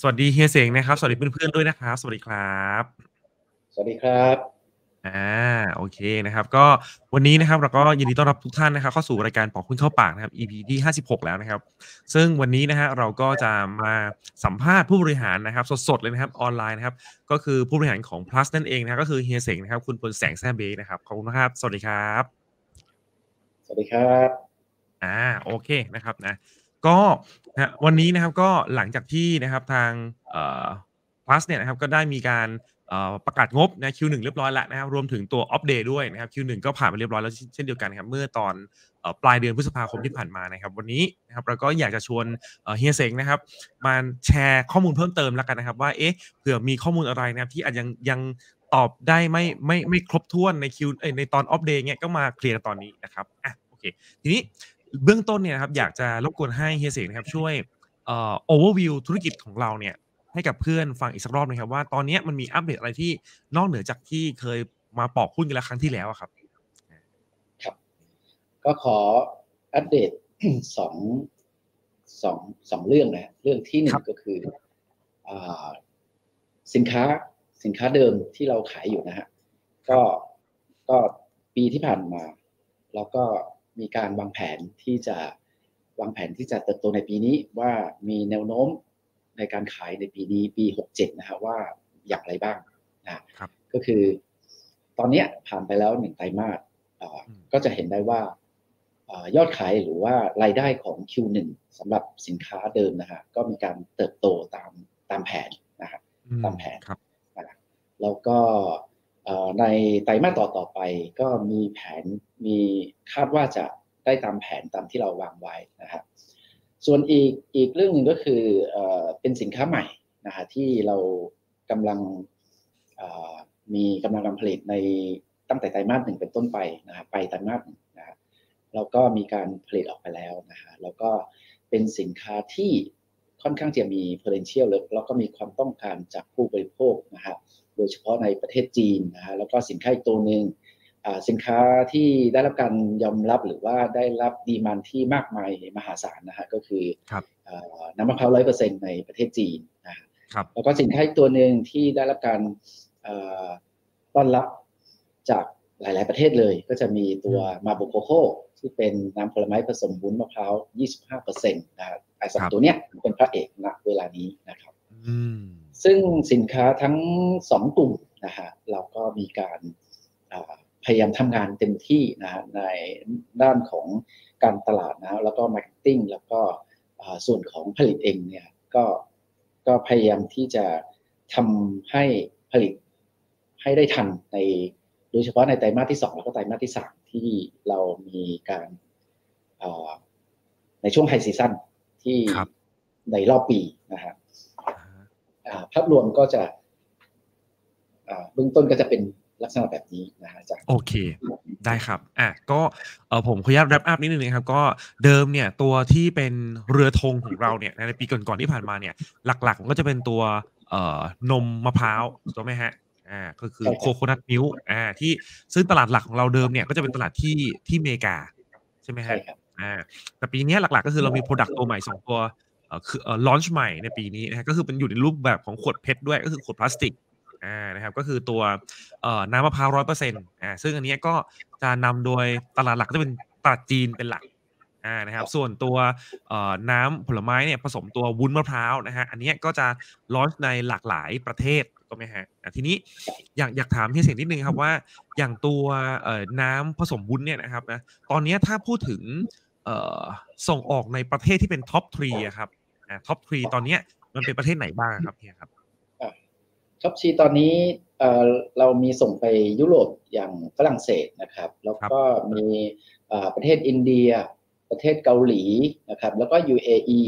สวัสดีเฮียเสงนะครับสวัสดีเพื่อนๆด้วยนะครับสวัสดีครับสวัสดีครับโอเคนะครับก็วันนี้นะครับเราก็ยินดีต้อนรับทุกท่านนะครับเข้าสู่รายการปอกหุ้นเข้าปากนะครับ EP ที่56แล้วนะครับซึ่งวันนี้นะฮะเราก็จะมาสัมภาษณ์ผู้บริหารนะครับสดๆเลยนะครับออนไลน์นะครับก็คือผู้บริหารของ plus นั่นเองนะก็คือเฮียเสงนะครับคุณพลแสงแซ่เบ้นะครับขอบคุณครับสวัสดีครับสวัสดีครับโอเคนะครับนะก็นะวันนี้นะครับก็หลังจากที่นะครับทางplus เนี่ยนะครับก็ได้มีการประกาศงบนะ Q1 เรียบร้อยแล้วนะครับรวมถึงตัวอัปเดตด้วยนะครับ Q1 ก็ผ่านไปเรียบร้อยแล้วเช่นเดียวกันครับเมื่อตอนปลายเดือนพฤษภาคมที่ผ่านมานะครับวันนี้นะครับเราก็อยากจะชวนเฮียเสงนะครับมาแชร์ข้อมูลเพิ่มเติมแล้วกันนะครับว่าเอ๊ะเผื่อมีข้อมูลอะไรนะครับที่อาจยังตอบได้ไม่ครบถ้วนในในตอนอัปเดตเนี่ยก็มาเคลียร์ตอนนี้นะครับโอเคทีนี้เบื้องต้นเนี่ยนะครับอยากจะรบกวนให้เฮียเสงนะครับช่วยoverview ธุรกิจของเราเนี่ยให้กับเพื่อนฟังอีกสักรอบนะครับว่าตอนนี้มันมีอัปเดตอะไรที่นอกเหนือจากที่เคยมาปอกหุ้นกันแล้วครั้งที่แล้วครับครับก็ขออัปเดตสองเรื่องนะเรื่องที่หนึ่งก็คือสินค้าเดิมที่เราขายอยู่นะฮะก็ปีที่ผ่านมาเราก็มีการวางแผนที่จะเติบโตในปีนี้ว่ามีแนวโน้มในการขายในปีนี้ปี67นะฮะว่าอย่างไรบ้างนะครับก็คือตอนนี้ผ่านไปแล้ว1ไตรมาสก็จะเห็นได้ว่ายอดขายหรือว่ารายได้ของ Q1 สำหรับสินค้าเดิมนะฮะก็มีการเติบโตตามแผนนะฮะตามแผนครับแล้วก็ในไตรมาสต่อไปก็มีแผนมีคาดว่าจะได้ตามแผนตามที่เราวางไว้นะฮะส่วนอีกเรื่องหนึ่งก็คือเป็นสินค้าใหม่นะฮะที่เรากำลังผลิตในตั้งแต่ไตรมาส1เป็นต้นไปนะฮะไปไตรมาส1นะฮะเราก็มีการผลิตออกไปแล้วนะฮะแล้วก็เป็นสินค้าที่ค่อนข้างจะมี potential แล้วก็มีความต้องการจากผู้บริโภคนะฮะโดยเฉพาะในประเทศจีนนะฮะแล้วก็สินค้าอีกตัวหนึ่งสินค้าที่ได้รับการยอมรับหรือว่าได้รับดีมานด์ที่มากมายมหาศาลนะฮะก็คือน้ำมะพร้าว 100% ในประเทศจีนนะฮะแล้วก็สินค้าตัวหนึ่งที่ได้รับการต้อนรับจากหลายๆประเทศเลยก็จะมีตัวมาโบโคโค่ที่เป็นน้ำผลไม้ผสมวุ้นมะพร้าว 25% นะฮะไอ้สองตัวเนี้ยเป็นพระเอกณเวลานี้นะครับซึ่งสินค้าทั้ง2กลุ่มนะฮะเราก็มีการพยายามทำงานเต็มที่นะฮะในด้านของการตลาดนะแล้วก็มาร์เก็ตติ้งแล้วก็ส่วนของผลิตเองเนี่ยก็พยายามที่จะทำให้ผลิตให้ได้ทันในโดยเฉพาะในไตรมาสที่2แล้วก็ไตรมาสที่3ที่เรามีการในช่วงไฮซีซั่นที่ในรอบปีนะฮะภาพรวมก็จะเบื้องต้นก็จะเป็นลักษณะแบบนี้นะฮะจากโอเคได้ครับก็ผมขออนุญาตแรปอัพนิดนึงนะครับก็เดิมเนี่ยตัวที่เป็นเรือธงของเราเนี่ยในปีก่อนๆที่ผ่านมาเนี่ยหลักๆก็จะเป็นตัวนมมะพร้าวถูกไหมฮะก็คือโคโคนัทมิลค์ที่ซึ่งตลาดหลักของเราเดิมเนี่ยก็จะเป็นตลาดที่อเมริกาใช่ไหมฮะแต่ปีนี้หลักๆก็คือเรามีโปรดักต์ตัวใหม่2ตัวคือลอนช์ใหม่ในปีนี้นะก็คือเป็นอยู่ในรูปแบบของขวดเพชรด้วยก็คือขวดพลาสติกนะครับก็คือตัวน้ำมะพร้าว 100% ซึ่งอันนี้ก็จะนำโดยตลาดหลักก็จะเป็นตลาดจีนเป็นหลักนะครับส่วนตัวน้ำผลไม้เนี่ยผสมตัววุ้นมะพร้าวนะฮะอันนี้ก็จะลอนช์ในหลากหลายประเทศถูกไหมฮะทีนี้อยากถามเฮียเสงนิดนึงครับว่าอย่างตัวน้ำผสมวุ้นเนี่ยนะครับนะตอนนี้ถ้าพูดถึงส่งออกในประเทศที่เป็นท็อป3ครับท็อป3ตอนนี้มันเป็นประเทศไหนบ้างครับเฮียครับท็อปชีตอนนี้เรามีส่งไปยุโรปอย่างฝรั่งเศสนะครับแล้วก็มีประเทศอินเดียประเทศเกาหลีนะครับแล้วก็ UAE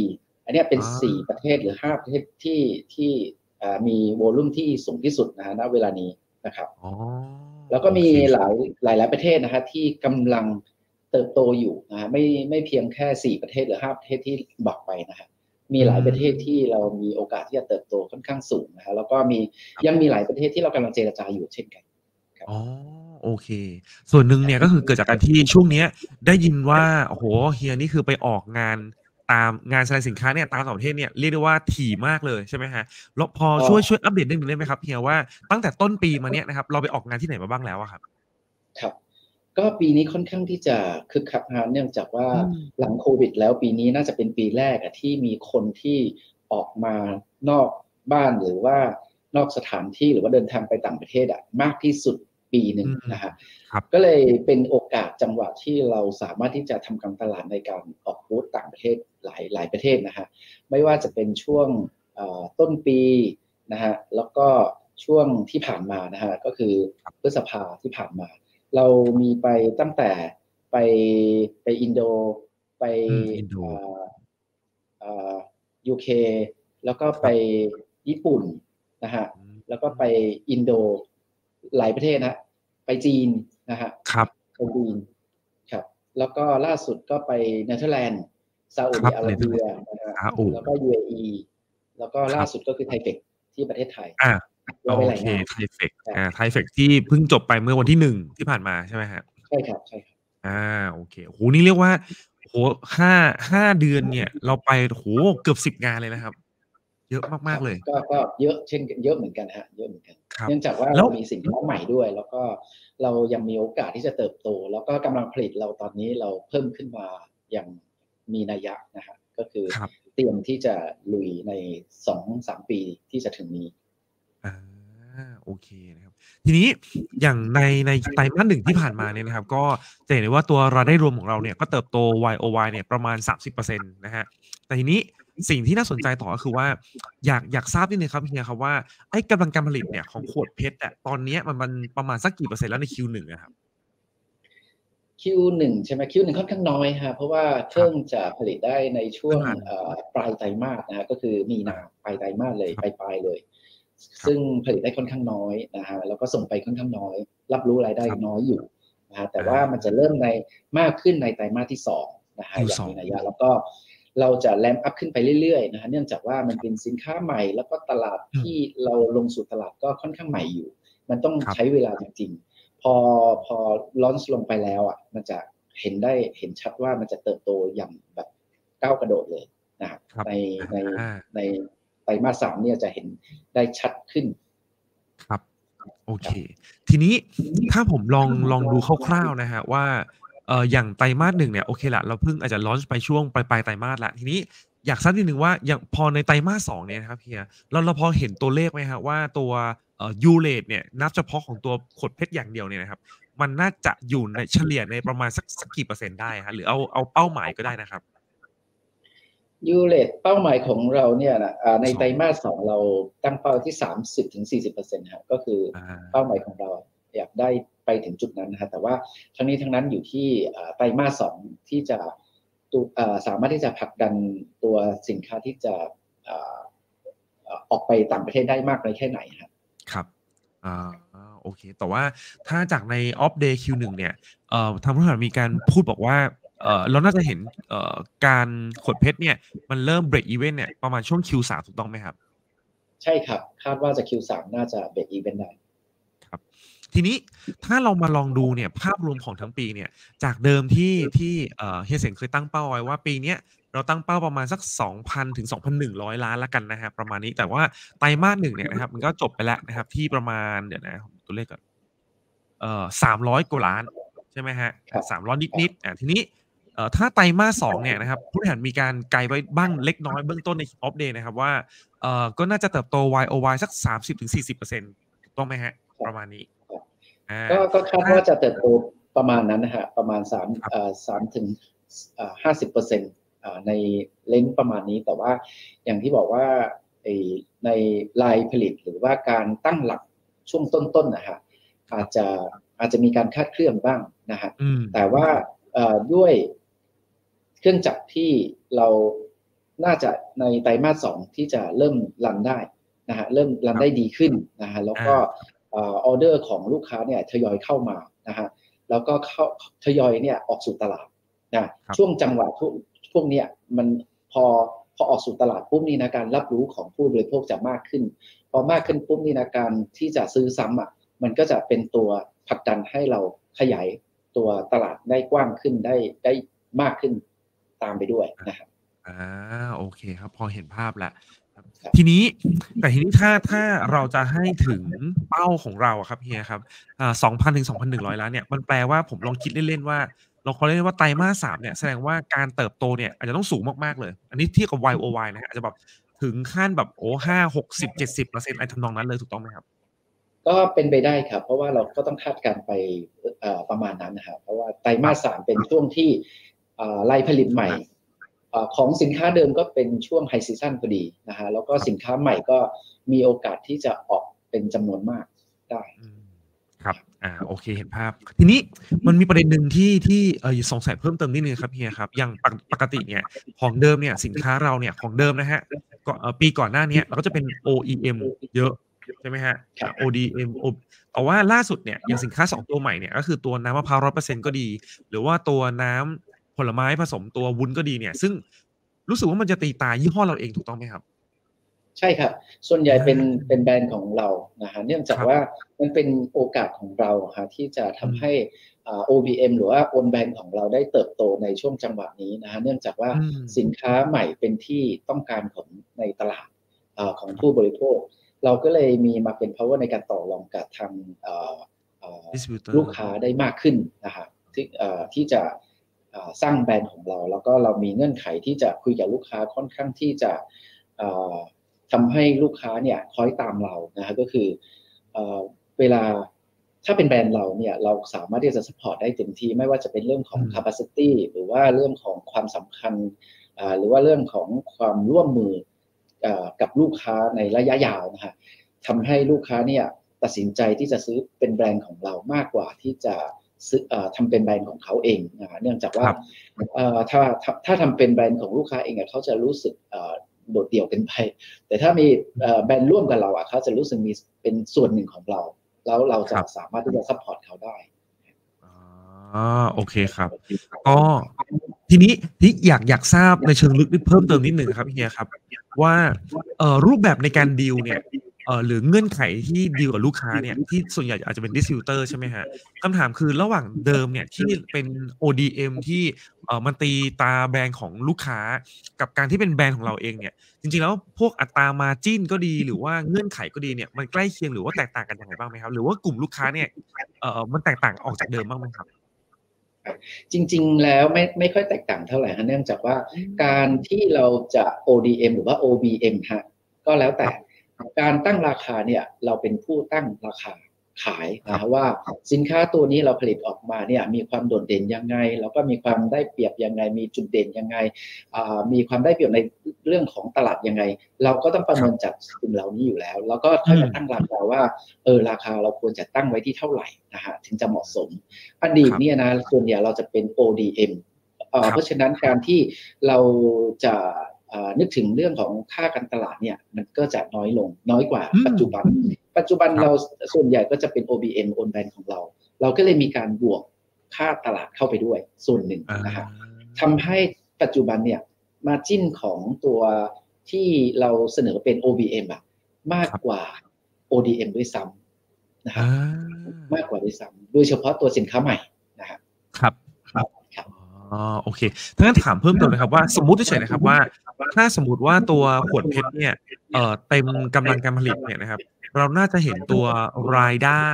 อันนี้เป็น4ประเทศหรือ5ประเทศที่มีโวลุ่มที่สูงที่สุดนะฮะณเวลานี้นะครับแล้วก็มีหลายประเทศนะฮะที่กำลังเติบโตอยู่นะฮะไม่เพียงแค่4ประเทศหรือ5ประเทศที่บอกไปนะฮะมีหลายประเทศที่เรามีโอกาสที่จะเติบโตค่อนข้างสูงนะฮะแล้วก็ยังมีหลายประเทศที่เรากำลังเจรจาอยู่เช่นกันโอเคส่วนหนึ่งเนี่ยก็คือเกิดจากการที่ช่วงนี้ได้ยินว่าโอ้โหเฮียนี่คือไปออกงาน ตามงานแสดงสินค้าเนี่ยตามต่างประเทศเนี่ยเรียกได้ว่าถี่มากเลยใช่ไหมฮะแล้วพอช่วยอัปเดตนิดนึงได้ไหมครับเฮียว่าตั้งแต่ต้นปีมาเนี่ยนะครับเราไปออกงานที่ไหนมาบ้างแล้วครับครับก็ปีนี้ค่อนข้างที่จะคึกคักครับเนื่องจากว่าหลังโควิดแล้วปีนี้น่าจะเป็นปีแรกที่มีคนที่ออกมานอกบ้านหรือว่านอกสถานที่หรือว่าเดินทางไปต่างประเทศมากที่สุดปีหนึ่งนะฮะก็เลยเป็นโอกาสจังหวะที่เราสามารถที่จะทำการตลาดในการออกบูธต่างประเทศหลายประเทศนะฮะไม่ว่าจะเป็นช่วงต้นปีนะฮะแล้วก็ช่วงที่ผ่านมานะฮะก็คือพฤษภาที่ผ่านมาเรามีไปตั้งแต่ไปอินโดไปUK แล้วก็ไปญี่ปุ่นนะฮะแล้วก็ไปอินโดหลายประเทศนะไปจีนนะฮะครับไปจีนครับแล้วก็ล่าสุดก็ไปเนเธอร์แลนด์ซาอุดิอาระเบียนะครับแล้วก็ UAE แล้วก็ล่าสุดก็คือไทเฟคที่ประเทศไทยโอเคไทเฟคที่เพิ่งจบไปเมื่อวันที่1ที่ผ่านมาใช่ไหมฮะใช่ครับใช่ครับโอเคโหนี่เรียกว่าโห5เดือนเนี่ยเราไปโหเกือบ10งานเลยนะครับเยอะมากๆเลยก็เยอะเช่นเยอะเหมือนกันฮะเยอะเหมือนกันเนื่องจากว่าเรามีสินค้าใหม่ด้วยแล้วก็เรายังมีโอกาสที่จะเติบโตแล้วก็กำลังผลิตเราตอนนี้เราเพิ่มขึ้นมาอย่างมีนัยยะนะฮะก็คือเตรียมที่จะลุยใน 2-3 ปีที่จะถึงนี้โอเคนะครับทีนี้อย่างในไตรมาส1ที่ผ่านมาเนี่ยนะครับก็จะเห็นได้ว่าตัวรายได้รวมของเราเนี่ยก็เติบโต YoY เนี่ยประมาณ 30% นะฮะแต่ทีนี้สิ่งที่น่าสนใจต่อก็คือว่าอยากทราบนิดนึงครับเฮียครับว่าไอ้กำลังการผลิตเนี่ยของขวดเพชรตอนนี้มันประมาณสักกี่เปอร์เซ็นต์แล้วใน Q1 นะครับ Q1 ใช่ไหม Q1 ค่อนข้างน้อยฮะเพราะว่าเพิ่งจะผลิตได้ในช่วงปลายไตรมาสนะฮะก็คือมีนาปลายไตรมาสเลยปลายเลยซึ่งผลิตได้ค่อนข้างน้อยนะฮะแล้วก็ส่งไปค่อนข้างน้อยรับรู้รายได้น้อยอยู่นะฮะแต่ว่ามันจะเริ่มในมากขึ้นในไตรมาสที่2นะฮะอย่างมีนัยยะแล้วก็เราจะแรมอัพขึ้นไปเรื่อยๆนะฮะเนื่องจากว่ามันเป็นสินค้าใหม่แล้วก็ตลาดที่เราลงสู่ตลาดก็ค่อนข้างใหม่อยู่มันต้องใช้เวลาจริงๆพอลอนช์ลงไปแล้วอ่ะมันจะเห็นชัดว่ามันจะเติบโตอย่างแบบก้าวกระโดดเลยนะครับในไตรมาส3เนี่ยจะเห็นได้ชัดขึ้นครับโอเคทีนี้ถ้าผมลองดูคร่าวๆนะฮะว่าอย่างไตรมาส1เนี่ยโอเคละเราเพิ่งอาจจะลอนช์ไปช่วงปลายไตรมาสละทีนี้อยากทราบนิดนึงว่าอย่างพอในไตรมาส2เนี่ยนะครับเฮียเราพอเห็นตัวเลขไหมฮะว่าตัวยูเรตเนี่ยนับเฉพาะของตัวขวดเพชรอย่างเดียวเนี่ยนะครับมันน่าจะอยู่ในเฉลี่ยในประมาณสักกี่เปอร์เซ็นต์ได้ฮะหรือเอาเป้าหมายก็ได้นะครับยูเรตเป้าหมายของเราเนี่ยนะในไตรมาส2เราตั้งเป้าที่ 30-40% ฮะก็คือเป้าหมายของเราอยากได้ไปถึงจุดนั้นนะฮะแต่ว่าทั้งนี้ทั้งนั้นอยู่ที่ไตรมาส2ที่จะสามารถที่จะผลักดันตัวสินค้าที่จะออกไปต่างประเทศได้มากน้อยแค่ไหนครับครับโอเคแต่ว่าถ้าจากใน Off Day Q1 เนี่ยทางผู้บริหารมีการพูดบอกว่าเราน่าจะเห็นการขวดเพชรเนี่ยมันเริ่ม break event เนี่ยประมาณช่วง Q3 ถูกต้องไหมครับใช่ครับคาดว่าจะ Q3 น่าจะ break event ได้ครับทีนี้ถ้าเรามาลองดูเนี่ยภาพรวมของทั้งปีเนี่ยจากเดิมที่เฮียเสงเคยตั้งเป้าไว้ว่าปีนี้เราตั้งเป้าประมาณสัก 2,000 ถึง 2,100 ล้านละกันนะครับประมาณนี้แต่ว่าไตรมาส1เนี่ยนะครับมันก็จบไปแล้วนะครับที่ประมาณเดี๋ยวนะตัวเลขก่อน300 กว่าล้านใช่ไหมฮะ300นิดๆทีนี้ถ้าไตรมาส2เนี่ยนะครับผู้บริหารมีการไกด์ไว้บ้างเล็กน้อยเบื้องต้นในอัปเดตนะครับว่าก็น่าจะเติบโต YoY สัก 30-40% ถูกต้องไหมฮะประมาณนี้ก็คาดว่าจะเติบโตประมาณนั้นนะฮะประมาณ3-50%ในเลนส์ประมาณนี้แต่ว่าอย่างที่บอกว่าในรายผลิตหรือว่าการตั้งหลักช่วงต้นๆนะฮะอาจจะมีการคาดเคลื่อนบ้างนะฮะแต่ว่าด้วยเครื่องจักรที่เราน่าจะในไตรมาส2ที่จะเริ่มรันได้นะฮะเริ่มรันได้ดีขึ้นนะฮะแล้วก็ออเดอร์ของลูกค้าเนี่ยทยอยเข้ามานะฮะแล้วก็ทยอยเนี่ยออกสู่ตลาดนะช่วงจังหวะพวกเนี้ยมันพอออกสู่ตลาดปุ๊บนี่นะการรับรู้ของผู้บริโภคจะมากขึ้นพอมากขึ้นปุ๊บนี่นะการที่จะซื้อซ้ำอ่ะมันก็จะเป็นตัวผลักดันให้เราขยายตัวตลาดได้กว้างขึ้นได้มากขึ้นตามไปด้วยนะครับ อ่าโอเคครับพอเห็นภาพแล้วทีนี้ถ้าเราจะให้ถึงเป้าของเราครับเฮียครับ2,000 ถึง 2,100 ล้านเนี่ยมันแปลว่าผมลองคิดเล่นๆว่าเราเขาเรียกว่าไตรมาส 3เนี่ยแสดงว่าการเติบโตเนี่ยอาจจะต้องสูงมากๆเลยอันนี้เทียบกับ YoY นะฮะอาจจะแบบถึงขั้นแบบโอ้5, 60, 70% อะไรทำนองนั้นเลยถูกต้องไหมครับก็เป็นไปได้ครับเพราะว่าเราก็ต้องคาดการไปประมาณนั้นนะครับเพราะว่าไตรมาส 3เป็นช่วงที่ไล่ผลิตใหม่ของสินค้าเดิมก็เป็นช่วงไฮซีซั่นพอดีนะฮะแล้วก็สินค้าใหม่ก็มีโอกาสที่จะออกเป็นจำนวนมากได้ครับโอเคเห็นภาพทีนี้มันมีประเด็นหนึ่งที่สงสัยเพิ่มเติมนิดนึงครับเฮียครับอย่างปกติเนี่ยของเดิมเนี่ยสินค้าเราเนี่ยของเดิมนะฮะปีก่อนหน้านี้เราก็จะเป็น OEM เยอะใช่ไหมฮะ ODM แต่ว่าล่าสุดเนี่ยอย่างสินค้า2ตัวใหม่เนี่ยก็คือตัวน้ำมะพร้าว 100% ก็ดีหรือว่าตัวน้ำผลไม้ผสมตัววุ้นก็ดีเนี่ยซึ่งรู้สึกว่ามันจะตีตายี่ห้อเราเองถูกต้องไหมครับใช่ครับส่วนใหญ่เป็นแบรนด์ของเรานะฮะเนื่องจากว่ามันเป็นโอกาสของเราครับที่จะทำให้ OBM หรือว่า Own Brand ของเราได้เติบโตในช่วงจังหวะนี้นะฮะเนื่องจากว่าสินค้าใหม่เป็นที่ต้องการของในตลาดของผู้บริโภคเราก็เลยมีมาเป็น power ในการต่อรองกับทางลูกค้าได้มากขึ้นนะฮะที่จะสร้างแบรนด์ของเราแล้วก็เรามีเงื่อนไขที่จะคุยกับลูกค้าค่อนข้างที่จะทำให้ลูกค้าเนี่ยคอยตามเรานะฮะก็คือเวลาถ้าเป็นแบรนด์เราเนี่ยเราสามารถที่จะซัพพอร์ตได้เต็มที่ไม่ว่าจะเป็นเรื่องของ capacity หรือว่าเรื่องของความสำคัญหรือว่าเรื่องของความร่วมมือกับลูกค้าในระยะยาวนะฮะทำให้ลูกค้าเนี่ยตัดสินใจที่จะซื้อเป็นแบรนด์ของเรามากกว่าที่จะทำเป็นแบรนด์ของเขาเองนะเนื่องจากว่าถ้าทำเป็นแบรนด์ของลูกค้าเองเขาจะรู้สึกโดดเดี่ยวกันไปแต่ถ้ามีแบรนด์ร่วมกับเราเขาจะรู้สึกมีเป็นส่วนหนึ่งของเราแล้วเราจะสามารถที่จะซัพพอร์ตเขาได้โอเคครับก็ทีนี้อยากทราบในเชิงลึกเพิ่มเติมนิดหนึ่งครับเฮียครับว่ารูปแบบในการดีลเนี่ยหรือเงื่อนไขที่ดีลกับลูกค้าเนี่ยที่ส่วนใหญ่อาจจะเป็นดิสติบิวเตอร์ใช่ไหมฮะคำถามคือระหว่างเดิมเนี่ยที่เป็น ODM ที่มันตีตาแบรนด์ของลูกค้ากับการที่เป็นแบรนด์ของเราเองเนี่ยจริงๆแล้วพวกอัตรามาจิ้นก็ดีหรือว่าเงื่อนไขก็ดีเนี่ยมันใกล้เคียงหรือว่าแตกต่างกันยังไงบ้างไหมครับหรือว่ากลุ่มลูกค้าเนี่ยมันแตกต่างออกจากเดิมบ้างไหมครับจริงๆแล้วไม่ค่อยแตกต่างเท่าไหร่ฮะเนื่องจากว่าการที่เราจะ ODM หรือว่า OBM ฮะก็แล้วแต่การตั้งราคาเนี่ยเราเป็นผู้ตั้งราคาขายนะว่าสินค้าตัวนี้เราผลิตออกมาเนี่ยมีความโดดเด่นยังไงแล้วก็มีความได้เปรียบยังไงมีจุดเด่นยังไงมีความได้เปรียบในเรื่องของตลาดยังไงเราก็ต้องประเมินจากสิ่งเหล่านี้อยู่แล้วแล้วก็ค่อยมาตั้งราคาว่าราคาเราควรจะตั้งไว้ที่เท่าไหร่นะฮะถึงจะเหมาะสมอดีตเนี่ยนะส่วนใหญ่เราจะเป็น ODM เพราะฉะนั้นการที่เราจะนึกถึงเรื่องของค่าการตลาดเนี่ยมันก็จะน้อยลงน้อยกว่าปัจจุบันเราส่วนใหญ่ก็จะเป็น OBM Own Brand ของเราเราก็เลยมีการบวกค่าตลาดเข้าไปด้วยส่วนหนึ่งนะฮะทำให้ปัจจุบันเนี่ย margin ของตัวที่เราเสนอเป็น OBM อะมากกว่า ODM ด้วยซ้ำนะฮะมากกว่าด้วยซ้ำโดยเฉพาะตัวสินค้าใหม่นะฮะครับโอเคงั้นถามเพิ่มเติมนะครับว่าสมมุติเฉยๆนะครับว่าถ้าสมมุติว่าตัวขวดเพชรเนี่ยเต็มกำลังการผลิตเนี่ยนะครับเราน่าจะเห็นตัวรายได้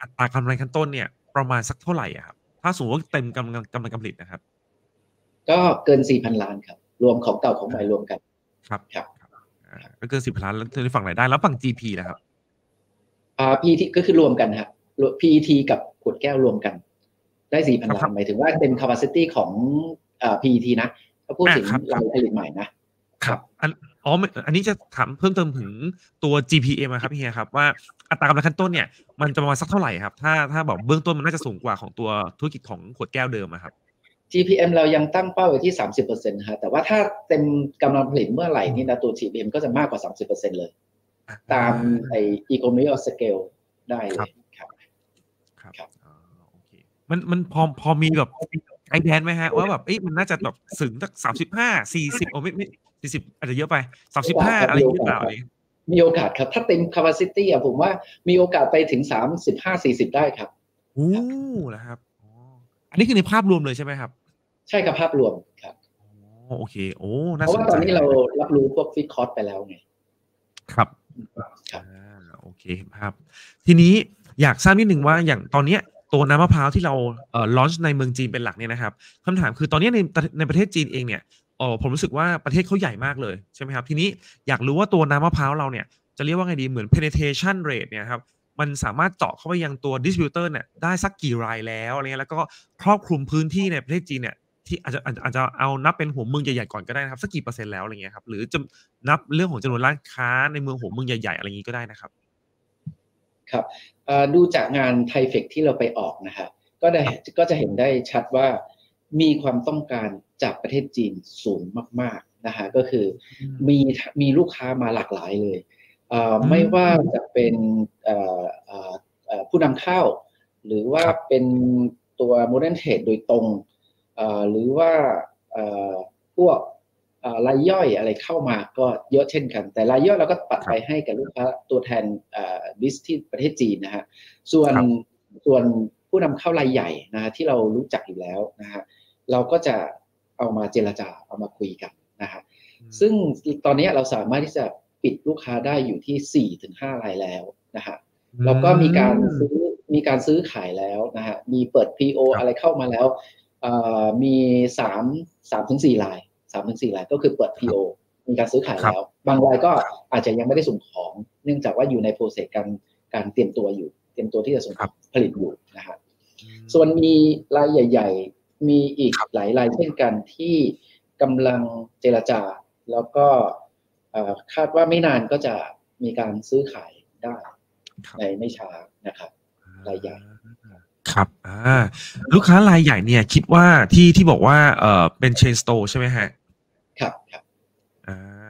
อัตรากำไรขั้นต้นเนี่ยประมาณสักเท่าไหร่อ่ะครับถ้าสมมติว่าเต็มกำลังการผลิตนะครับก็เกิน 4,000 ล้านครับรวมของเก่าของใหม่รวมกันครับก็เกิน 10,000 ล้านแล้วในฝั่งรายได้แล้วฝั่ง GP นะครับPT ก็คือรวมกันฮะ PT กับขวดแก้วรวมกันได้ 4,000 ล้านหมายถึงว่าเต็ม capacity ของPT นะถ้าพูดถึงเราผลิตใหม่นะครับอันนี้จะถามเพิ่มเติมถึงตัว GPM ครับพี่เฮียครับว่าอัตรากำไรขั้นต้นเนี่ยมันจะประมาณสักเท่าไหร่ครับถ้าบอกเบื้องต้นมันน่าจะสูงกว่าของตัวธุรกิจของขวดแก้วเดิมครับ GPM เรายังตั้งเป้าไว้ที่ 30% นะฮะแต่ว่าถ้าเต็มกำลังผลิตเมื่อไหร่นี่นะตัว GPM ก็จะมากกว่า 30% เลยตามไอ้ economy of scale ได้เลยครับมันพอมีแบบไกด์แดนไหมฮะว่าแบบมันน่าจะแบบถึงสัก35-40ไม่40อาจจะเยอะไป35อะไรอย่างเงี้ยเปล่ามีโอกาสครับถ้าเต็ม capacity ผมว่ามีโอกาสไปถึง35-40ได้ครับโอ้นะครับอันนี้คือในภาพรวมเลยใช่ไหมครับใช่ครับภาพรวมครับโอ้ โอเคโอ้น่าสนใจเพราะว่าตอนนี้เรารับรู้พวกฟิกคอร์สไปแล้วไงครับโอเคครับทีนี้อยากทราบนิดนึงว่าอย่างตอนนี้ตัวน้ำมะพร้าวที่เราลอนช์ในเมืองจีนเป็นหลักเนี่ยนะครับคำถามคือตอนนี้ในประเทศจีนเองเนี่ยผมรู้สึกว่าประเทศเขาใหญ่มากเลยใช่ไหมครับทีนี้อยากรู้ว่าตัวน้ำมะพร้าวเราเนี่ยจะเรียกว่าไงดีเหมือน penetration rate เนี่ยครับมันสามารถเจาะเข้าไปยังตัวดิสทริบิวเตอร์เนี่ยได้สักกี่รายแล้วอะไรเงี้ยแล้วก็ครอบคลุมพื้นที่ในประเทศจีนเนี่ยที่อาจจะเอานับเป็นหัวเมืองใหญ่ๆก่อนก็ได้นะครับสักกี่เปอร์เซ็นต์แล้วอะไรเงี้ยครับหรือจะนับเรื่องของจำนวนร้านค้าในเมืองหัวเมืองใหญ่ๆอะไรอย่างนี้ก็ได้นะครับครับดูจากงานไทเฟคที่เราไปออกนะครับก็จะเห็นได้ชัดว่ามีความต้องการจากประเทศจีนสูงมากๆนะฮะก็คือมีลูกค้ามาหลากหลายเลยไม่ว่าจะเป็นผู้นำเข้าหรือว่าเป็นตัวโมเดิร์นเทรดโดยตรงหรือว่าพวกรายย่อยอะไรเข้ามาก็เยอะเช่นกันแต่รายย่อยเราก็ปัดไปให้กับลูกค้าตัวแทนดิสที่ประเทศจีนนะฮะส่วนผู้นำเข้ารายใหญ่นะที่เรารู้จักอยู่แล้วนะฮะเราก็จะเอามาเจรจาเอามาคุยกันนะฮะซึ่งตอนนี้เราสามารถที่จะปิดลูกค้าได้อยู่ที่ 4-5 รายแล้วนะฮะแล้วก็มีการซื้อขายแล้วนะฮะมีเปิด PO อะไรเข้ามาแล้วมี3-4 ราย3-4 รายก็คือเปิด PO มีการซื้อขายแล้วบางรายก็อาจจะยังไม่ได้ส่งของเนื่องจากว่าอยู่ในโปรเซสการเตรียมตัวอยู่เตรียมตัวที่จะส่งผลิตอยู่นะฮะส่วนมีรายใหญ่ๆมีอีกหลายรายเช่นกันที่กำลังเจรจาแล้วก็คาดว่าไม่นานก็จะมีการซื้อขายได้ในไม่ช้านะครับรายใหญ่ครับลูกค้ารายใหญ่เนี่ยคิดว่าที่บอกว่าเป็นเชนสโตร์ใช่ไหมฮะครับครับ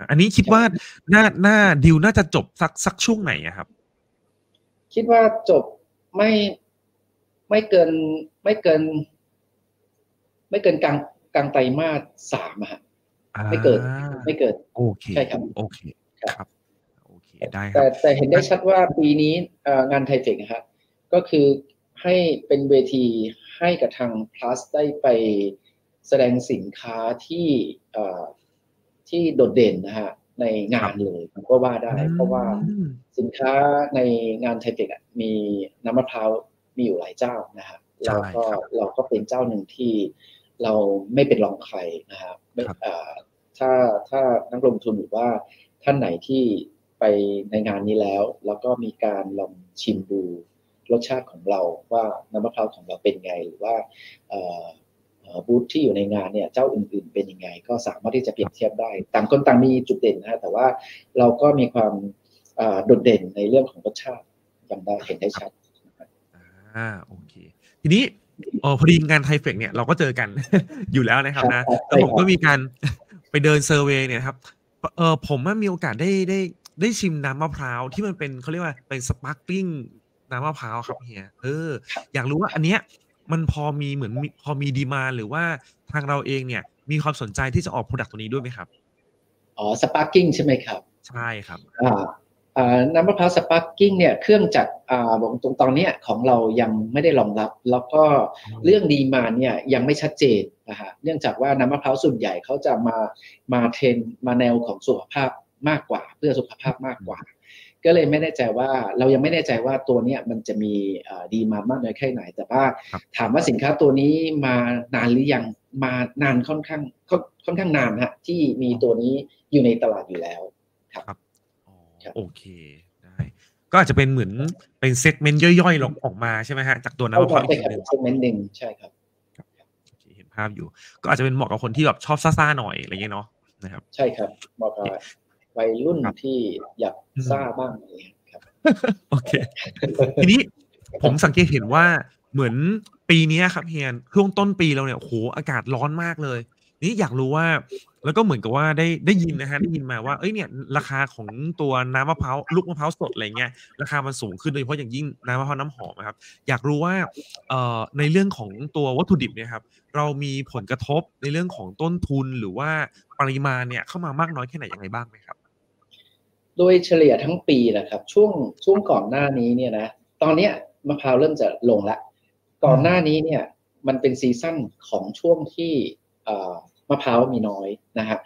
อันนี้คิดว่าหน้าดิวน่าจะจบสักช่วงไหนครับคิดว่าจบไม่เกินกลางไตรมาส3ฮะไม่เกิดโอเคใช่ครับโอเคครับโอเคได้ครับแต่เห็นได้ชัดว่าปีนี้งานไทเฟคนะครับก็คือให้เป็นเวทีให้กับทาง plus ได้ไปแสดงสินค้าที่โดดเด่นนะฮะในงานเลยผมก็ว่าได้เพราะว่าสินค้าในงานไทเฟคมีน้ำมะพร้าวมีอยู่หลายเจ้านะฮะเราก็เป็นเจ้าหนึ่งที่เราไม่เป็นรองใครนะครับถ้านักลงทุนหรือว่าท่านไหนที่ไปในงานนี้แล้วก็มีการลองชิมดูรสชาติของเราว่าน้ำมะพร้าวของเราเป็นไงหรือว่าบูธที่อยู่ในงานเนี่ยเจ้าอื่นๆเป็นยังไงก็สามารถที่จะเปรียบเทียบได้ต่างคนต่างมีจุดเด่นนะแต่ว่าเราก็มีความโดดเด่นในเรื่องของรสชาติอย่างได้เห็นได้ชัดโอเคทีนี้พอดีงานไทเฟคเนี่ยเราก็เจอกันอยู่แล้วนะครับนะแล้วผมก็มีการไปเดินเซอร์เวย์เนี่ยครับผมมีโอกาสได้ชิมน้ำมะพร้าวที่มันเป็นเขาเรียกว่าเป็นสปาร์คลิ่งน้ำมะพร้าวครับเฮียอยากรู้ว่าอันเนี้ยมันพอมีเหมือนพอมีดีมานด์หรือว่าทางเราเองเนี่ยมีความสนใจที่จะออกโปรดักต์ตัวนี้ด้วยไหมครับอ๋อสปาร์คลิ่งใช่ไหมครับใช่ครับน้ำมะพร้าวสปาร์คกิ้งเนี่ยเครื่องจักรตอนนี้ของเรายังไม่ได้รองรับแล้วก็เรื่องดีมานด์เนี่ยยังไม่ชัดเจนนะฮะเนื่องจากว่าน้ำมะพร้าวส่วนใหญ่เขาจะมาเทรนมาแนวของสุขภาพมากกว่าเพื่อสุขภาพมากกว่าก็เลยไม่แน่ใจว่าเรายังไม่แน่ใจว่าตัวเนี้ยมันจะมีดีมานด์มากน้อยแค่ไหนแต่ว่าถามว่าสินค้าตัวนี้มานานหรือยังมานานค่อนข้างนานฮะที่มีตัวนี้อยู่ในตลาดอยู่แล้วครับโอเคได้ก็อาจจะเป็นเหมือนเป็นเซกเมนต์ย่อยๆออกมาใช่ไหมฮะจากตัวน้ำมะพร้าวอีกเซกเมนต์หนึ่งใช่ครับโอเคเห็นภาพอยู่ก็อาจจะเป็นเหมาะกับคนที่แบบชอบซ่าๆหน่อยอะไรเงี้ยเนาะนะครับใช่ครับเหมาะกับวัยรุ่นที่อยากซ่าบ้างอะไรครับโอเคทีนี้ผมสังเกตเห็นว่าเหมือนปีนี้ครับเฮียนช่วงต้นปีเราเนี่ยโหอากาศร้อนมากเลยนี่อยากรู้ว่าแล้วก็เหมือนกับว่าได้ยินนะฮะได้ยินมาว่าเอ้ยเนี่ยราคาของตัวน้ำมะพร้าวลูกมะพร้าวสดอะไรเงี้ยราคามันสูงขึ้นโดยเฉพาะอย่างยิ่งน้ำมะพร้าวน้ำหอมนะครับอยากรู้ว่าในเรื่องของตัววัตถุดิบเนี่ยครับเรามีผลกระทบในเรื่องของต้นทุนหรือว่าปริมาณเนี่ยเข้ามามากน้อยแค่ไหนยังไงบ้างไหมครับโดยเฉลี่ยทั้งปีนะครับช่วงก่อนหน้านี้เนี่ยนะตอนนี้มะพร้าวเริ่มจะลงละก่อนหน้านี้เนี่ยมันเป็นซีซั่นของช่วงที่ มะพร้าวมีน้อยนะครับ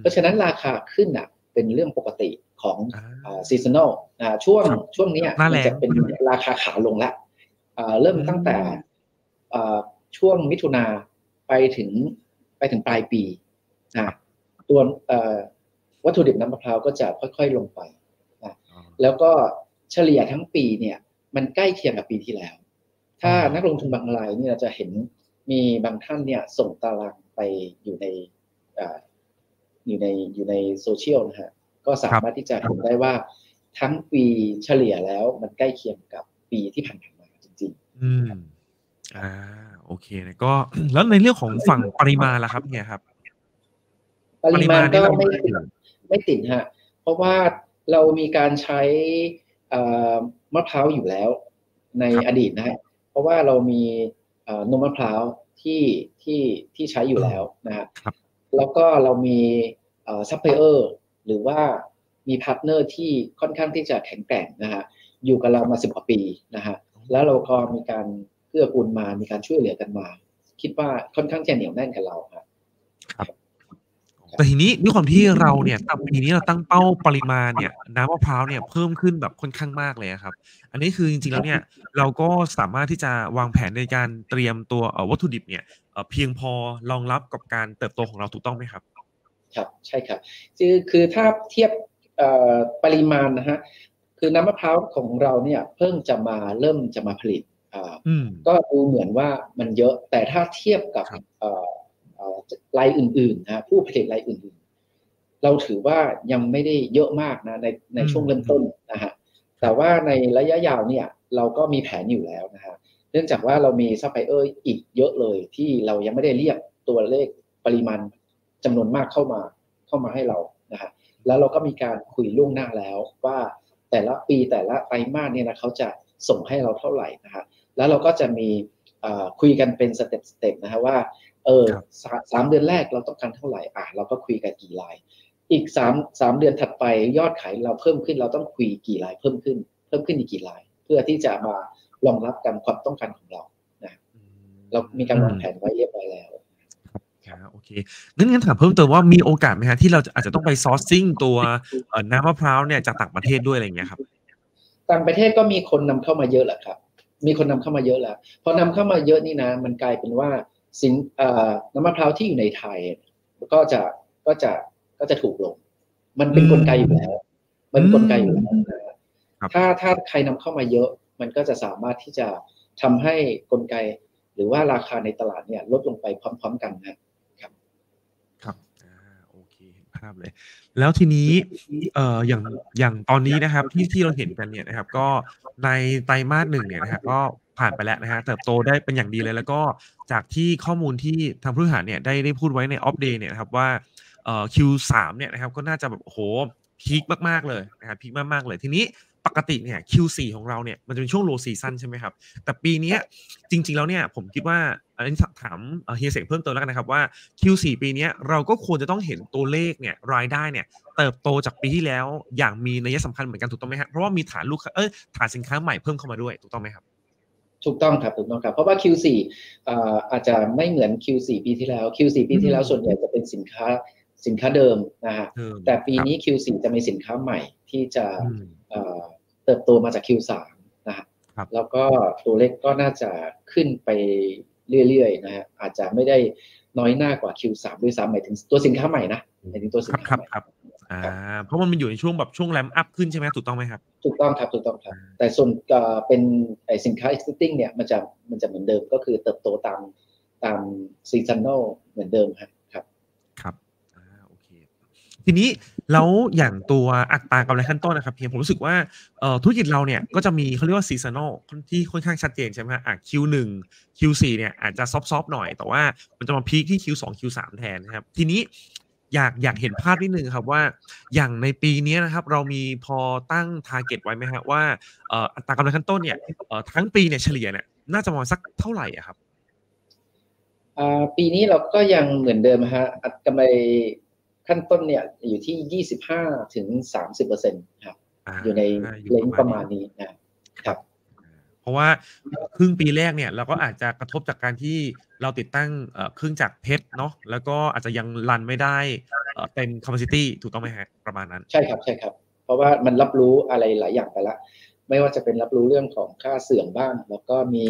เพราะฉะนั้นราคาขึ้นอ่ะเป็นเรื่องปกติของซีซันนอลช่วงนี้มันจะเป็นราคาขาลงละเริ่มตั้งแต่ช่วงมิถุนาไปถึงปลายปีตัววัตถุดิบน้ำมะพร้าวก็จะค่อยๆลงไปแล้วก็เฉลี่ยทั้งปีเนี่ยมันใกล้เคียงกับปีที่แล้วถ้านักลงทุนบางรายเนี่ยจะเห็นมีบางท่านเนี่ยส่งตารางไปอยู่ในโซเชียลนะฮะก็สามารถที่จะเห็นได้ว่าทั้งปีเฉลี่ยแล้วมันใกล้เคียงกับปีที่ผ่านมาจริงๆโอเคนะก็แล้วในเรื่องของฝั่งปริมาณล่ะครับเนี่ยครับปริมาณก็ไม่ติดฮะเพราะว่าเรามีการใช้มะพร้าวอยู่แล้วในอดีตนะฮะเพราะว่าเรามีนมมะพร้าวที่ใช้อยู่แล้วนะครับแล้วก็เรามีซัพพลายเออร์หรือว่ามีพาร์ทเนอร์ที่ค่อนข้างที่จะแข็งแกร่งนะฮะอยู่กับเรามา10กว่าปีนะฮะแล้วเราก็มีการเกื้อกูลมามีการช่วยเหลือกันมาคิดว่าค่อนข้างจะเหนียวแน่นกับเราครับแต่ทีนี้ด้วยความที่เราเนี่ยตามปีนี้เราตั้งเป้าปริมาณเนี่ยน้ำมะพร้าวเนี่ยเพิ่มขึ้นแบบค่อนข้างมากเลยครับอันนี้คือจริงๆแล้วเนี่ยเราก็สามารถที่จะวางแผนในการเตรียมตัววัตถุดิบเนี่ยเพียงพอรองรับกับการเติบโตของเราถูกต้องไหมครับครับใช่ครับคือถ้าเทียบปริมาณนะฮะคือน้ำมะพร้าวของเราเนี่ยเพิ่งจะมาเริ่มจะมาผลิตก็ดูเหมือนว่ามันเยอะแต่ถ้าเทียบกับรายอื่นๆนะผู้ผลิตรายอื่นๆเราถือว่ายังไม่ได้เยอะมากนะในช่วงเริ่มต้นนะฮะแต่ว่าในระยะยาวเนี่ยเราก็มีแผนอยู่แล้วนะฮะเนื่องจากว่าเรามีซัพพลายเออร์อีกเยอะเลยที่เรายังไม่ได้เรียกตัวเลขปริมาณจำนวนมากเข้ามาให้เรานะฮะแล้วเราก็มีการคุยล่วงหน้าแล้วว่าแต่ละปีแต่ละไตรมาสเนี่ยนะเขาจะส่งให้เราเท่าไหร่นะฮะแล้วเราก็จะมีคุยกันเป็นสเต็ปๆนะฮะว่า3เดือนแรกเราต้องการเท่าไหร่เราก็คุยกันกี่รายอีก3เดือนถัดไปยอดขายเราเพิ่มขึ้นเราต้องคุยกี่รายเพิ่มขึ้นอีกกี่รายเพื่อที่จะมารองรับกับความต้องการของเรานะเรามีการวางแผนไว้เรียบร้อยแล้วครับโอเคงั้นถามเพิ่มเติมว่ามีโอกาสไหมฮะที่เราอาจจะต้องไปซอร์สซิ่งตัวน้ำมะพร้าวเนี่ยจากต่างประเทศด้วยอะไรอย่างเงี้ยครับต่างประเทศก็มีคนนำเข้ามาเยอะแหละครับมีคนนำเข้ามาเยอะแล้วพอนำเข้ามาเยอะนี่นะมันกลายเป็นว่าน้ำมะพร้าวที่อยู่ในไทยก็จะถูกลงมันเป็นกลไกอยู่แล้วถ้าใครนำเข้ามาเยอะมันก็จะสามารถที่จะทำให้กลไกหรือว่าราคาในตลาดเนี่ยลดลงไปพร้อมๆกันนะครับครับโอเคเห็นภาพเลยแล้วทีนี้อย่างตอนนี้นะครับที่เราเห็นกันเนี่ยนะครับก็ในไตรมาส1เนี่ยนะครับก็ผ่านไปแล้วนะฮะเติบโตได้เป็นอย่างดีเลยแล้วก็จากที่ข้อมูลที่ทางผู้บริหารเนี่ยได้พูดไว้ในออฟเดย์เนี่ยนะครับว่าQ3 เนี่ยนะครับก็น่าจะแบบโหพีคมากๆเลยนะครับพีคมากๆเลยทีนี้ปกติเนี่ย Q4 ของเราเนี่ยมันจะเป็นช่วง low season ใช่ไหมครับแต่ปีนี้จริงๆแล้วเนี่ยผมคิดว่าอันนี้ถามเฮียเสกเพิ่มเติมแล้วกันนะครับว่า Q4 ปีนี้เราก็ควรจะต้องเห็นตัวเลขเนี่ยรายได้เนี่ยเติบโตจากปีที่แล้วอย่างมีนัยสำคัญเหมือนกันถูกต้องไหมครับเพราะว่ามีฐานสินค้าใหม่เพิ่มเข้ามาด้วยถูกต้องไหมครับถูกต้องครับเพราะว่า Q4 อาจจะไม่เหมือน Q4 ปีที่แล้ว Q4 ปีที่แล้วส่วนใหญ่จะเป็นสินค้าเดิมนะฮะแต่ปีนี้ Q4 จะมีสินค้าใหม่ที่จะเติบโตมาจาก Q3 นะฮะแล้วก็ตัวเลขก็น่าจะขึ้นไปเรื่อยๆนะฮะอาจจะไม่ได้น้อยหน้ากว่า Q3 ด้วยซ้ำหมายถึงตัวสินค้าใหม่นะหมายถึงตัวสินค้าครับเพราะมันอยู่ในช่วงแบบช่วงแรมอัพขึ้นใช่ไหมถูกต้องไหมครับถูกต้องครับแต่ส่วนเป็นสินค้า existing เนี่ยมันจะเหมือนเดิมก็คือเติบโตตาม seasonal เหมือนเดิมครับโอเคทีนี้แล้วอย่างตัวอัตรากำไรขั้นต้นนะครับเพียงผมรู้สึกว่าธุรกิจเราเนี่ยก็จะมีเขาเรียกว่า seasonal ที่ค่อนข้างชัดเจนใช่ไหมครับQ1 Q4 เนี่ยอาจจะซอฟๆหน่อยแต่ว่ามันจะมาพีคที่ Q2 Q3 แทนนะครับทีนี้อยากเห็นภาพนิดนึงครับว่าอย่างในปีนี้นะครับเรามีพอตั้ง target ไว้ไหมฮะว่าอัตรากำไรขั้นต้นเนี่ยทั้งปีเนี่ยเฉลี่ยเนี่ยน่าจะประมาณสักเท่าไหร่ครับปีนี้เราก็ยังเหมือนเดิมฮะอัตรากำไรขั้นต้นเนี่ยอยู่ที่ 25-30% ครับอยู่ในเลนส์ประมาณนี้นะครับ เพราะว่าครึ่งปีแรกเนี่ยเราก็อาจจะกระทบจากการที่เราติดตั้งเครื่องจักรเพชรเนาะแล้วก็อาจจะยังรันไม่ได้เต็ม capacity ถูกต้องไหมฮะประมาณนั้นใช่ครับใช่ครับเพราะว่ามันรับรู้อะไรหลายอย่างไปละไม่ว่าจะเป็นรับรู้เรื่องของค่าเสื่อมบ้างแล้วก็มี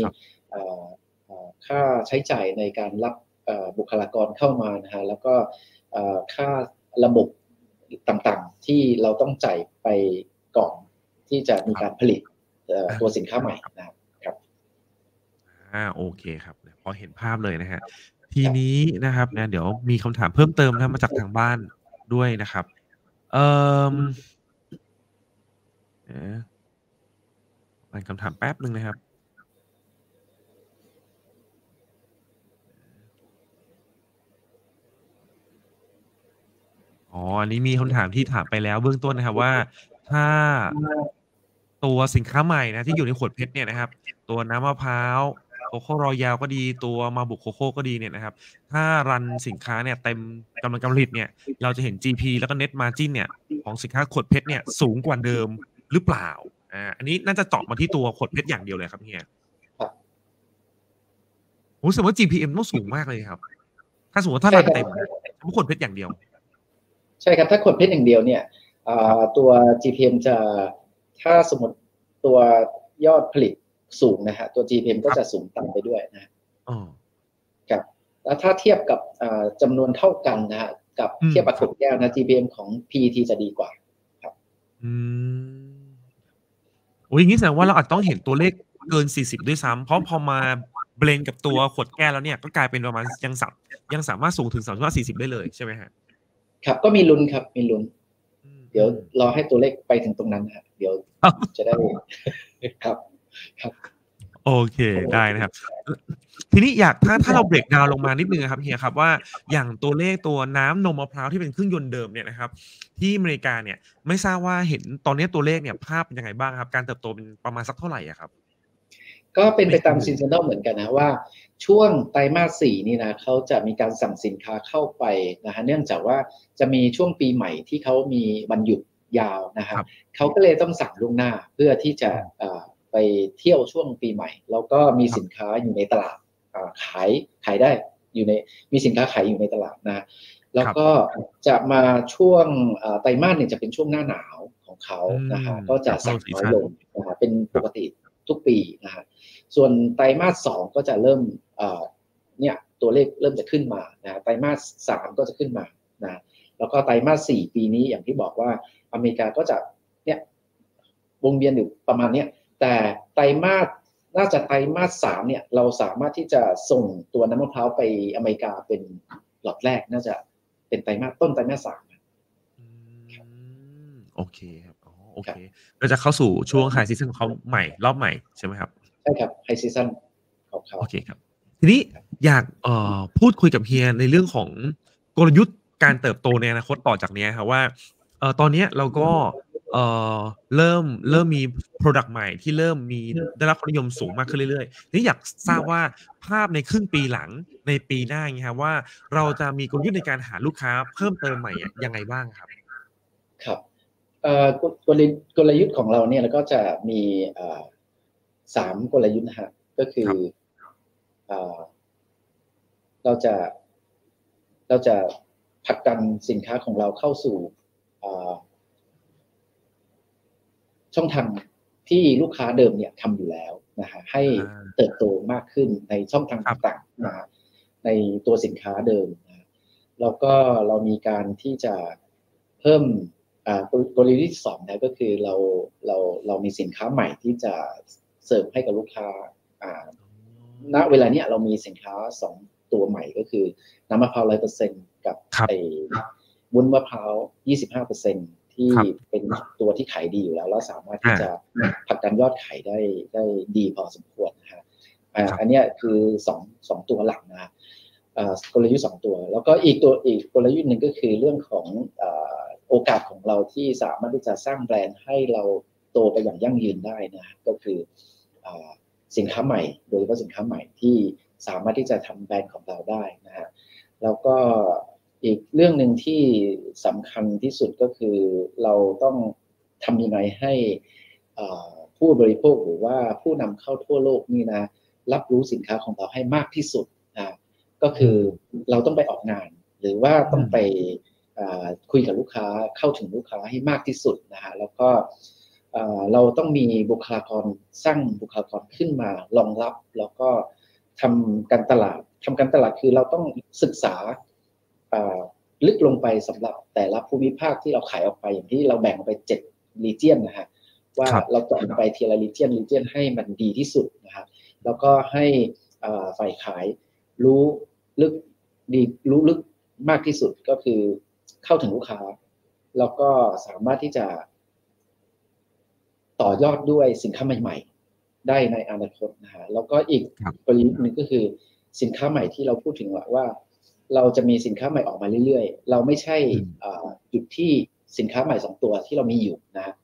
ค่าใช้จ่ายในการรับบุคลากรเข้ามานะฮะแล้วก็ค่าระบบต่างๆที่เราต้องจ่ายไปก่อนที่จะมีการผลิตตัวสินค้าใหม่นะครับโอเคครับพอเห็นภาพเลยนะฮะทีนี้นะครับนะเดี๋ยวมีคำถามเพิ่มเติมนะมาจากทางบ้านด้วยนะครับอ่านคำถามแป๊บนึงนะครับอันนี้มีคำถามที่ถามไปแล้วเบื้องต้นนะครับว่าถ้าตัวสินค้าใหม่นะที่อยู่ในขวดเพชรเนี่ยนะครับตัวน้ำมะพร้าวโคโค่รอยาวก็ดีตัวมาบุกโคโค่ก็ดีเนี่ยนะครับถ้ารันสินค้าเนี่ยเต็มกำลังการผลิตเนี่ยเราจะเห็น GP แล้วก็ Net Margin เนี่ยของสินค้าขวดเพชรเนี่ยสูงกว่าเดิมหรือเปล่าอันนี้น่าจะตอบมาที่ตัวขวดเพชรอย่างเดียวเลยครับเฮียผมรู้สึกว่า GPM ต้องสูงมากเลยครับถ้าสมมติว่าถ้ารันเต็มขวดเพชรอย่างเดียวใช่ครับถ้าขวดเพชรอย่างเดียวเนี่ยตัว GPM จะถ้าสมมติตัวยอดผลิตสูงนะฮะตัว GPM ก็จะสูงตามไปด้วยนะกับแล้วถ้าเทียบกับจำนวนเท่ากันนะฮะกับเทียบกับขวดแก้วนะ GPM ของ PET จะดีกว่าครับอย่างนี้แสดงว่าเราอาจต้องเห็นตัวเลขเกิน40ด้วยซ้ำเพราะพอมาเบลนกับตัวขวดแก้วแล้วเนี่ยก็กลายเป็นประมาณยังสามารถสูงถึง35-40ได้เลยใช่ไหมฮะครับก็มีลุ้นครับมีลุ้นเดี๋ยวรอให้ตัวเลขไปถึงตรงนั้นครับเดี๋ยวจะได้ครับโอเคได้นะครับทีนี้อยากถ้าเราเบรกดาวลงมานิดนึงครับเฮียครับว่าอย่างตัวเลขตัวน้ำนมมะพร้าวที่เป็นเครื่องยนต์เดิมเนี่ยนะครับที่อเมริกาเนี่ยไม่ทราบว่าเห็นตอนนี้ตัวเลขเนี่ยภาพเป็นยังไงบ้างครับการเติบโตเป็นประมาณสักเท่าไหร่ครับก็เป็นไปตามซีซันนอลเหมือนกันนะว่าช่วงไตรมาส 4นี่นะเขาจะมีการสั่งสินค้าเข้าไปนะฮะเนื่องจากว่าจะมีช่วงปีใหม่ที่เขามีวันหยุดยาวนะครับเขาก็เลยต้องสั่งล่วงหน้าเพื่อที่จะไปเที่ยวช่วงปีใหม่แล้วก็มีสินค้าอยู่ในตลาดขายได้อยู่ในมีสินค้าขายอยู่ในตลาดนะแล้วก็จะมาช่วงไตรมาส 1จะเป็นช่วงหน้าหนาวของเขานะฮะก็จะสั่งน้อยลงนะฮะเป็นปกติทุกปีนะฮะส่วนไตรมาส 2ก็จะเริ่มเนี่ยตัวเลขเริ่มจะขึ้นมานะไตรมาส 3ก็จะขึ้นมานะแล้วก็ไตรมาส 4ปีนี้อย่างที่บอกว่าอเมริกาก็จะเนี่ยวงเวียนอยู่ประมาณเนี้ยแต่ไตรมาสน่าจะไตรมาส 3เนี่ยเราสามารถที่จะส่งตัวน้ำมะพร้าวไปอเมริกาเป็นล็อตแรกน่าจะเป็นไตรมาสต้นไตรมาส 3โอเคครับโอเคเราจะเข้าสู่ช่วงไฮซีซั่นของเขาใหม่รอบใหม่ใช่ไหมครับใช่ครับไฮซีซั่นของเขาโอเคครับทีนี้อยากพูดคุยกับเฮียในเรื่องของกลยุทธ์การเติบโตในอนาคตต่อจากนี้ครับว่าตอนนี้เราก็เริ่มมี Product ใหม่ที่เริ่มมีได้รับความนิยมสูงมากขึ้นเรื่อยๆนี่อยากทราบว่าภาพในครึ่งปีหลังในปีหน้าไงครับว่าเราจะมีกลยุทธ์ในการหาลูกค้าเพิ่มเติมใหม่ยังไงบ้างครับครับกลยุทธ์ของเราเนี่ยแล้วก็จะมี3กลยุทธ์นะฮะก็คือเราจะผลักดันสินค้าของเราเข้าสู่ช่องทางที่ลูกค้าเดิมเนี่ยทำอยู่แล้วนะฮะให้เติบโตมากขึ้นในช่องทางต่างๆนะในตัวสินค้าเดิมนะแล้วก็เรามีการที่จะเพิ่มกลยุทธ์ที่2นะก็คือเรามีสินค้าใหม่ที่จะเสิร์ฟให้กับลูกค้าณเวลาเนี้ยเรามีสินค้า2ตัวใหม่ก็คือน้ำมะพร้าว 100% กับไอ้วุ้นมะพร้าว 25% ที่เป็นตัวที่ขายดีอยู่แล้วเราสามารถที่จะผลักดันยอดขายได้ดีพอสมควรนะฮะอันเนี้ยคือ2ตัวหลักนะกลยุทธ์2ตัวแล้วก็อีกกลยุทธ์นึงก็คือเรื่องของโอกาสของเราที่สามารถที่จะสร้างแบรนด์ให้เราโตไปอย่างยั่งยืนได้นะก็คือสินค้าใหม่โดยเฉพาะสินค้าใหม่ที่สามารถที่จะทำแบรนด์ของเราได้นะฮะแล้วก็อีกเรื่องหนึ่งที่สำคัญที่สุดก็คือเราต้องทำยังไงให้ ผู้บริโภคหรือว่าผู้นำเข้าทั่วโลกนี่นะรับรู้สินค้าของเราให้มากที่สุดก็คือเราต้องไปออกงานหรือว่าต้องไปคุยกับลูกค้าเข้าถึงลูกค้าให้มากที่สุดนะฮะแล้วก็เราต้องมีบุคลากรสร้างบุคลากรขึ้นมารองรับแล้วก็ทำการตลาดคือเราต้องศึกษาลึกลงไปสำหรับแต่ละภูมิภาคที่เราขายออกไปอย่างที่เราแบ่งออกไป7 region นะฮะว่าเราแบ่งไปทีละ region ให้มันดีที่สุดนะฮะแล้วก็ให้ฝ่ายขายรู้ลึกมากที่สุดก็คือเข้าถึงลูกค้าแล้วก็สามารถที่จะต่อยอดด้วยสินค้าใหม่ๆได้ในอนาคตนะฮะแล้วก็อีกประเด็นหนึ่งก็คือสินค้าใหม่ที่เราพูดถึงว่าเราจะมีสินค้าใหม่ออกมาเรื่อยๆเราไม่ใช่จุดที่สินค้าใหม่2ตัวที่เรามีอยู่นะฮะ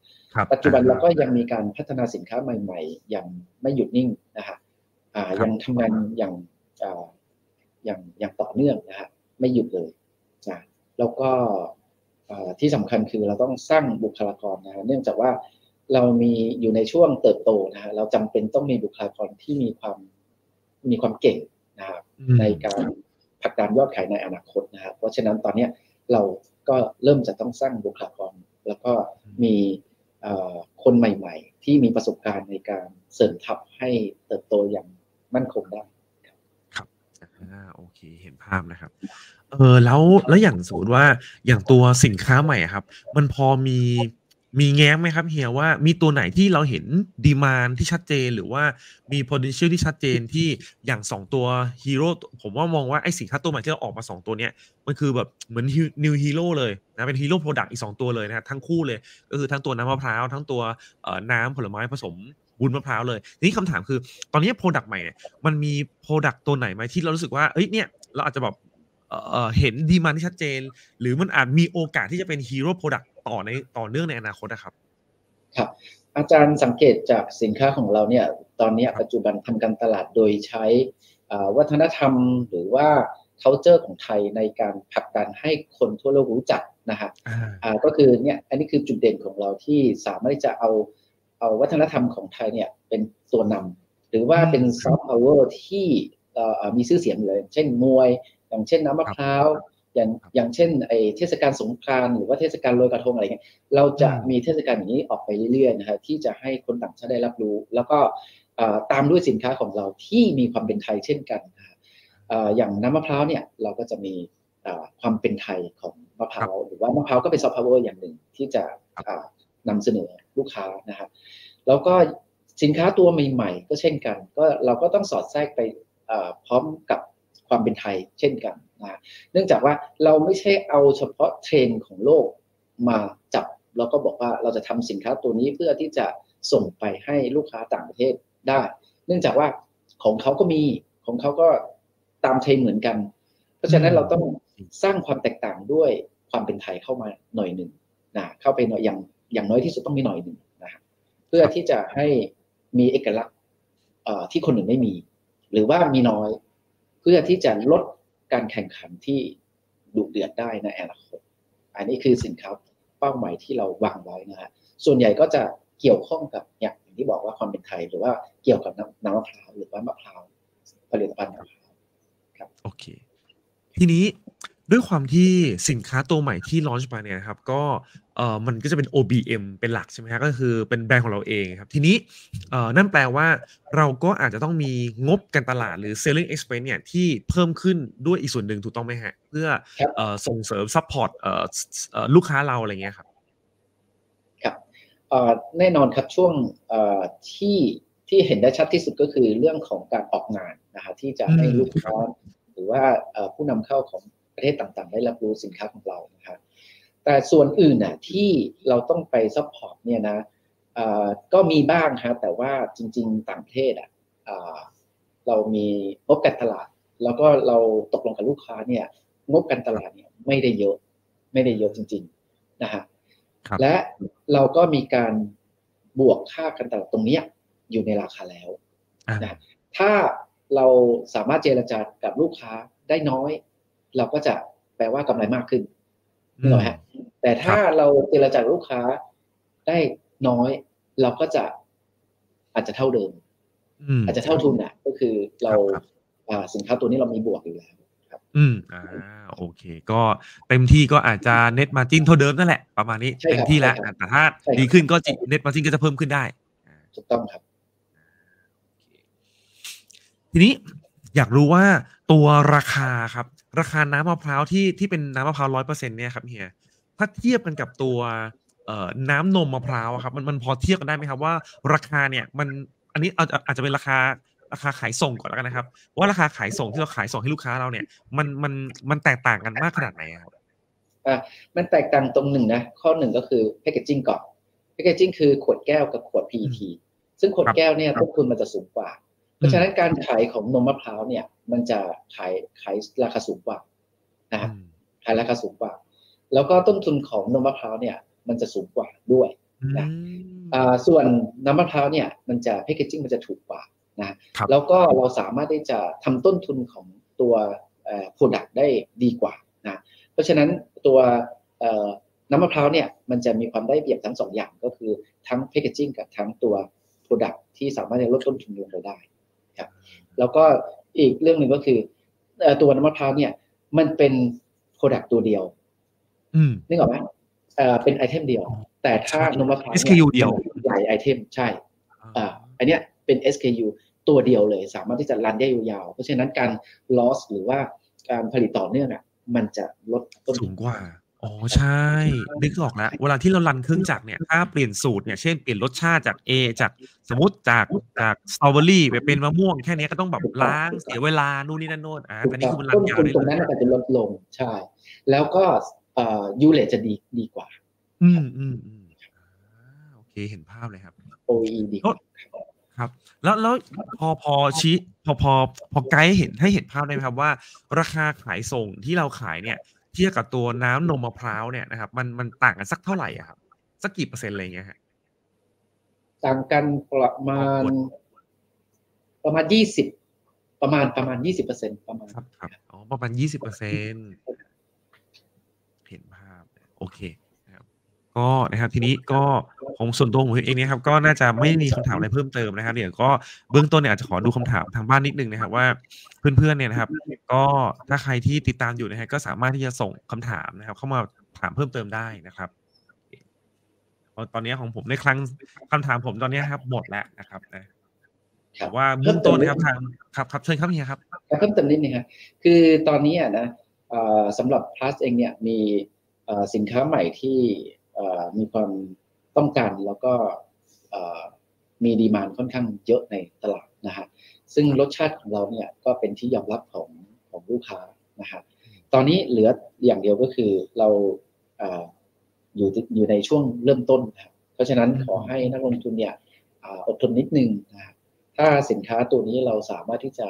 ปัจจุบันเราก็ยังมีการพัฒนาสินค้าใหม่ๆอย่างไม่หยุดนิ่งนะฮะยังทำงานอย่างต่อเนื่องนะฮะไม่หยุดเลยนะแล้วก็ที่สำคัญคือเราต้องสร้างบุคลากรนะฮะเนื่องจากว่าเรามีอยู่ในช่วงเติบโตนะฮะเราจำเป็นต้องมีบุคลากรที่มีความเก่งนะครับในการผลักดันยอดขายในอนาคตนะครับเพราะฉะนั้นตอนนี้เราก็เริ่มจะต้องสร้างบุคลากรแล้วก็มีคนใหม่ๆที่มีประสบการณ์ในการเสริมทัพให้เติบโตอย่างมั่นคงได้ครับโอเคเห็นภาพนะครับแล้วอย่างสมมติว่าอย่างตัวสินค้าใหม่ครับมันพอมีแง้มไหมครับเฮียว่ามีตัวไหนที่เราเห็นดีมานด์ที่ชัดเจนหรือว่ามี potential ที่ชัดเจนที่อย่าง2ตัวฮีโร่ผมว่ามองว่าไอ้สินค้าตัวใหม่ที่เราออกมา2ตัวเนี้ยมันคือแบบเหมือน new hero เลยนะเป็น hero product อีก2ตัวเลยนะทั้งคู่เลยก็คือทั้งตัวน้ำมะพร้าวทั้งตัวน้ำผลไม้ผสมวุ้นมะพร้าวเลยทีนี้คำถามคือตอนนี้ product ใหม่เนี่ยมันมี product ตัวไหนไหมที่เรารู้สึกว่าเอ้ยเนี่ยเราอาจจะแบบเห็นดีมานด์ที่ชัดเจนหรือมันอาจมีโอกาสที่จะเป็น hero productต่อเนื่องในอนาคตนะครับครับอาจารย์สังเกตจากสินค้าของเราเนี่ยตอนนี้ปัจจุบันทำการตลาดโดยใช้วัฒนธรรมหรือว่า culture ของไทยในการผลักดันให้คนทั่วโลกรู้จักนะฮะก็คือเนี่ยอันนี้คือจุดเด่นของเราที่สามารถจะเอาวัฒนธรรมของไทยเนี่ยเป็นตัวนำหรือว่าเป็น soft power ที่มีชื่อเสียงเลยเช่นมวยอย่างเช่นน้ำมะพร้าวอย่างเช่นไอเทศกาลสงกรานต์หรือว่าเทศกาลลอยกระทงอะไรเงี้ยเราจะมีเทศกาลอย่างนี้ออกไปเรื่อยๆนะครับที่จะให้คนต่างชาติได้รับรู้แล้วก็ตามด้วยสินค้าของเราที่มีความเป็นไทยเช่นกันนะอย่างน้ำมะพร้าวเนี่ยเราก็จะมีความเป็นไทยของมะพร้าวหรือว่ามะพร้าวก็เป็นซอฟต์พาวเวอร์อย่างหนึ่งที่จะนำเสนอลูกค้านะครับแล้วก็สินค้าตัวใหม่ๆก็เช่นกันก็เราก็ต้องสอดแทรกไปพร้อมกับความเป็นไทยเช่นกันนะเนื่องจากว่าเราไม่ใช่เอาเฉพาะเทรนด์ของโลกมาจับแล้วก็บอกว่าเราจะทำสินค้าตัวนี้เพื่อที่จะส่งไปให้ลูกค้าต่างประเทศได้เนื่องจากว่าของเขาก็มีของเขาก็ตามเทรนด์เหมือนกันเพราะฉะนั้นเราต้องสร้างความแตกต่างด้วยความเป็นไทยเข้ามาหน่อยนึงนะเข้าไปหน่อยอย่างน้อยที่สุดต้องมีหน่อยนึงนะเพื่อที่จะให้มีเอกลักษณ์ที่คนอื่นไม่มีหรือว่ามีน้อยเพื่อที่จะลดการแข่งขันที่ดุเดือดได้ในอนาคตอันนี้คือสินค้าเป้าหมายที่เราวางไว้นะฮะส่วนใหญ่ก็จะเกี่ยวข้องกับอย่างที่บอกว่าความเป็นไทยหรือว่าเกี่ยวกับน้ำมะพร้าวหรือว่ามะพร้าวผลิตภัณฑ์มะพร้าวครับโอเคทีนี้ด้วยความที่สินค้าตัวใหม่ที่ลอนช์มาเนี่ยครับก็มันก็จะเป็น OBM เป็นหลักใช่ไหมครับก็คือเป็นแบรนด์ของเราเองครับทีนี้นั่นแปลว่าเราก็อาจจะต้องมีงบการตลาดหรือ selling expense เนี่ยที่เพิ่มขึ้นด้วยอีกส่วนหนึ่งถูกต้องไหมฮะเพื่อส่งเสริม support ลูกค้าเราอะไรเงี้ยครับครับแน่นอนครับช่วงที่เห็นได้ชัดที่สุดก็คือเรื่องของการออกงานนะฮะที่จะให้ลูกค้าหรือว่าผู้นำเข้าของประเทศต่างๆได้รับรู้สินค้าของเรานะครับแต่ส่วนอื่นน่ะที่เราต้องไปซัพพอร์ตเนี่ยนะก็มีบ้างฮะแต่ว่าจริงๆต่างประเทศเรามีงบการตลาดแล้วก็เราตกลงกับลูกค้าเนี่ยงบการตลาดเนี่ยไม่ได้เยอะจริงๆนะฮะและเราก็มีการบวกค่าการตลาดตรงนี้อยู่ในราคาแล้วนะถ้าเราสามารถเจรจากับลูกค้าได้น้อยเราก็จะแปลว่ากำไรมากขึ้นหน่อยฮะแต่ถ้าเราเจรจากับลูกค้าได้น้อย เราก็จะอาจจะเท่าเดิมอาจจะเท่าทุนอ่ะก็คือเราสินค้าตัวนี้เรามีบวกอยู่แล้วครับโอเคก็เต็มที่ก็อาจจะ net margin เท่าเดิมนั่นแหละประมาณนี้เต็มที่แล้วแต่ถ้าดีขึ้นก็ net margin ก็จะเพิ่มขึ้นได้ถูกต้องครับทีนี้อยากรู้ว่าตัวราคาครับราคาน้ำมะพร้าวที่เป็นน้ำมะพร้าว 100% เนี่ยครับเฮียถ้าเทียบกันกับตัวน้ำนมมะพร้าวครับมันพอเทียบกันได้ไหมครับว่าราคาเนี่ยมันอันนี้อาจจะเป็นราคาขายส่งก่อนแล้วกันนะครับว่าราคาขายส่งที่เราขายส่งให้ลูกค้าเราเนี่ยมันแตกต่างกันมากขนาดไหนครับมันแตกต่างตรงหนึ่งนะข้อหนึ่งก็คือแพคเกจจิ้งก่อนแพคเกจจิ้งคือขวดแก้วกับขวด PET ซึ่งขวดแก้วเนี่ยต้นทุนมันจะสูงกว่าเพราะฉะนั้นการขายของนมมะพร้าวเนี่ยมันจะขายราคาสูงกว่านะครับขายราคาสูงกว่าแล้วก็ต้นทุนของนมมะพร้าวเนี่ยมันจะสูงกว่าด้วยนะส่วนน้ำมะพร้าวเนี่ยมันจะแพคเกจจิ้งมันจะถูกกว่านะแล้วก็เราสามารถได้จะทำต้นทุนของตัวproduct ได้ดีกว่านะเพราะฉะนั้นตัวน้ำมะพร้าวเนี่ยมันจะมีความได้เปรียบทั้งสองอย่างก็คือทั้งแพคเกจจิ้งกับทั้งตัว product ที่สามารถลดต้นทุนลงไปได้ครับแล้วก็อีกเรื่องหนึ่งก็คือตัวน้ำมะพร้าวเนี่ยมันเป็นproduct ตัวเดียวนึกออกไหมเป็นไอเทมเดียวแต่ถ้านมมะพร้าว SKU เดียวหลายไอเทมใช่อันเนี้ยเป็น SKU ตัวเดียวเลยสามารถที่จะรันได้ยาวๆเพราะฉะนั้นการ loss หรือว่าการผลิตต่อเนื่องอ่ะมันจะลดต้นทุนกว่าอ๋อใช่นึกออกแล้วเวลาที่เรารันเครื่องจักรเนี่ยถ้าเปลี่ยนสูตรเนี่ยเช่นเปลี่ยนรสชาติจาก A จากสมมติจากสตรอเบอรี่ไปเป็นมะม่วงแค่นี้ก็ต้องแบบล้างเสียเวลานู่นนี่นั่นโน่นแต่นี่คือมันรันยาวเลยตรงนั้นอาจจะลดลงใช่แล้วก็ยูเลจะดีกว่าโอเคเห็นภาพเลยครับ OE ดีครับแล้วพอไกด์เห็นให้เห็นภาพได้ไหมครับว่าราคาขายส่งที่เราขายเนี่ยเทียบกับตัวน้ำนมมะพร้าวเนี่ยนะครับมันต่างกันสักเท่าไหร่ครับสักกี่เปอร์เซ็นต์อะไรเงี้ยฮะต่างกันประมาณ20ประมาณ 20% ประมาณครับอ๋อประมาณ 20% เห็นภาพโอเคก็นะครับทีนี้ก็ของส่วนตัวผมเองนะครับก็น่าจะไม่มีคำถามอะไรเพิ่มเติมนะครับเดี๋ยวก็เบื้องต้นเนี่ยอาจจะขอดูคำถามทางบ้านนิดนึงนะครับว่าเพื่อนๆเนี่ยนะครับก็ถ้าใครที่ติดตามอยู่นะฮะก็สามารถที่จะส่งคำถามนะครับเข้ามาถามเพิ่มเติมได้นะครับตอนนี้ของผมในครั้งคำถามผมตอนนี้ครับหมดแล้วนะครับนะแต่ว่าเบื้องต้นนะครับทางครับเชิญครับพี่ครับเพิ่มเติมนิดนึงครับคือตอนนี้นะสำหรับ plus เองเนี่ยมีสินค้าใหม่ที่มีความต้องการแล้วก็มีดีมานด์ค่อนข้างเยอะในตลาดนะฮะซึ่งรสชาติของเราเนี่ยก็เป็นที่ยอมรับของลูกค้านะฮะตอนนี้เหลืออย่างเดียวก็คือเราอยู่ในช่วงเริ่มต้นนะเพราะฉะนั้นขอให้นักลงทุนเนี่ยอดทนนิดนึงนะถ้าสินค้าตัวนี้เราสามารถที่จะ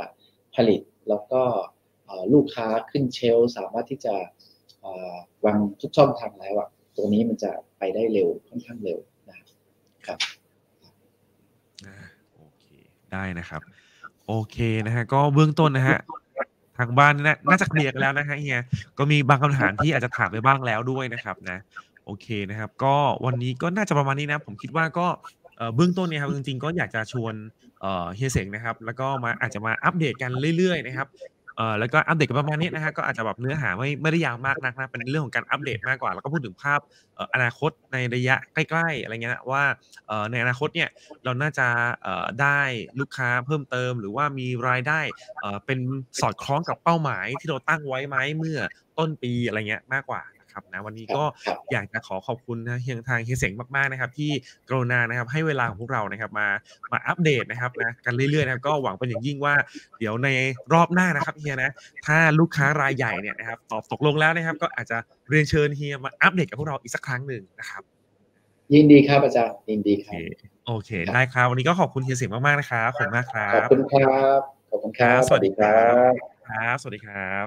ผลิตแล้วก็ลูกค้าขึ้นเชลสามารถที่จะวางทุกช่องทางแล้วตรงนี้มันจะไปได้เร็วค่อนข้างเร็วนะครับโอเคได้นะครับโอเคนะฮะก็เบื้องต้นนะฮะทางบ้านน่าจะเคลียร์กันแล้วนะฮะเฮียก็มีบางคำถามที่อาจจะถามไปบ้างแล้วด้วยนะครับนะโอเคนะครับก็วันนี้ก็น่าจะประมาณนี้นะผมคิดว่าก็เบื้องต้นเนี่ยครับจริงๆก็อยากจะชวนเฮียเสงนะครับแล้วก็มาอาจจะมาอัปเดตกันเรื่อยๆนะครับแล้วก็อัปเดตกันประมาณนี้นะฮะก็อาจจะแบบเนื้อหาไม่ได้ยาวมากนักนะเป็นเรื่องของการอัปเดตมากกว่าแล้วก็พูดถึงภาพอนาคตในระยะใกล้ๆอะไรเงี้ยนะว่าในอนาคตเนี่ยเราน่าจะได้ลูกค้าเพิ่มเติมหรือว่ามีรายได้เป็นสอดคล้องกับเป้าหมายที่เราตั้งไว้ไหมเมื่อต้นปีอะไรเงี้ยมากกว่าครับนะวันนี้ก็อยากจะขอบคุณนะทางเฮียเสงมากๆนะครับที่กรุณานะครับให้เวลาของพวกเรานะครับมาอัปเดตนะครับนะกันเรื่อยๆนะก็หวังเป็นอย่างยิ่งว่าเดี๋ยวในรอบหน้านะครับเฮียนะถ้าลูกค้ารายใหญ่เนี่ยนะครับตอบตกลงแล้วนะครับก็อาจจะเรียนเชิญเฮียมาอัปเดตกับพวกเราอีกสักครั้งหนึ่งนะครับยินดีครับอาจารย์ยินดีครับโอเคได้ครับวันนี้ก็ขอบคุณเฮียเสงมากๆนะครับขอบคุณมากครับขอบคุณครับขอบคุณครับสวัสดีครับครับสวัสดีครับ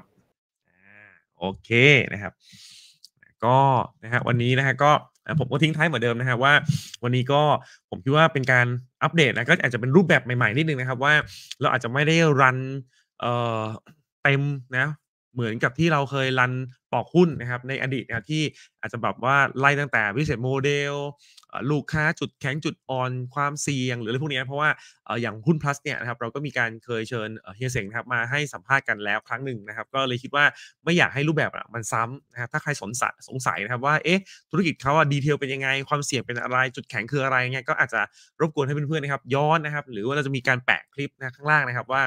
โอเคนะครับก็นะฮะวันนี้นะฮะก็ผมก็ทิ้งท้ายเหมือนเดิมนะฮะว่าวันนี้ก็ผมคิดว่าเป็นการอัปเดตนะก็อาจจะเป็นรูปแบบใหม่ๆนิดนึงนะครับว่าเราอาจจะไม่ได้รันเต็มนะ เหมือนกับที่เราเคยรันปอกหุ้นนะครับในอดีตนะที่อาจจะแบบว่าไล่ตั้งแต่พิเศษโมเดลลูกค้าจุดแข็งจุดอ่อนความเสี่ยงหรืออะไรพวกนี้นะเพราะว่าอย่างหุ้น plus เนี่ยนะครับเราก็มีการเคยเชิญเฮียเสงนะครับมาให้สัมภาษณ์กันแล้วครั้งหนึ่งนะครับก็เลยคิดว่าไม่อยากให้รูปแบบมันซ้ำนะครับถ้าใครสงสัยนะครับว่าเอ๊ะธุรกิจเขาดีเทลเป็นยังไงความเสี่ยงเป็นอะไรจุดแข็งคืออะไรเงี้ยก็อาจจะรบกวนให้เพื่อนๆนะครับย้อนนะครับหรือว่าเราจะมีการแปะคลิปนะข้างล่างนะครับว่า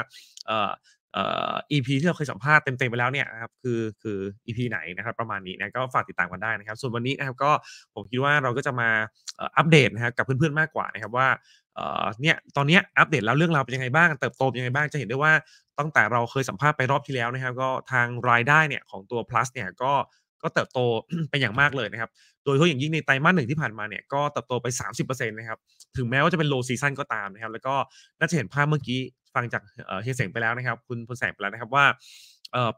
EP ที่เราเคยสัมภาษณ์เต็มๆไปแล้วเนี่ยนะครับคือ EP ไหนนะครับประมาณนี้นะก็ฝากติดตามกันได้นะครับส่วนวันนี้นะครับก็ผมคิดว่าเราก็จะมาอัปเดตนะครับกับเพื่อนๆมากกว่านะครับว่าเนี่ยตอนนี้อัปเดตแล้วเรื่องราวเป็นยังไงบ้างเติบโตเป็นยังไงบ้างจะเห็นได้ว่าตั้งแต่เราเคยสัมภาษณ์ไปรอบที่แล้วนะครับก็ทางรายได้เนี่ยของตัว plus เนี่ยก็เติบโตเป็นอย่างมากเลยนะครับโดยเฉพาะอย่างยิ่งในไตรมาสหนึ่งที่ผ่านมาเนี่ยก็เติบโตไป 30% นะครับถึงแม้ว่าจะเป็นโลซีซั่นก็ตามนะครับแล้วก็น่าจะเห็นภาพเมื่อกี้ฟังจากเฮียเสงไปแล้วนะครับคุณพลแสงไปแล้วนะครับว่า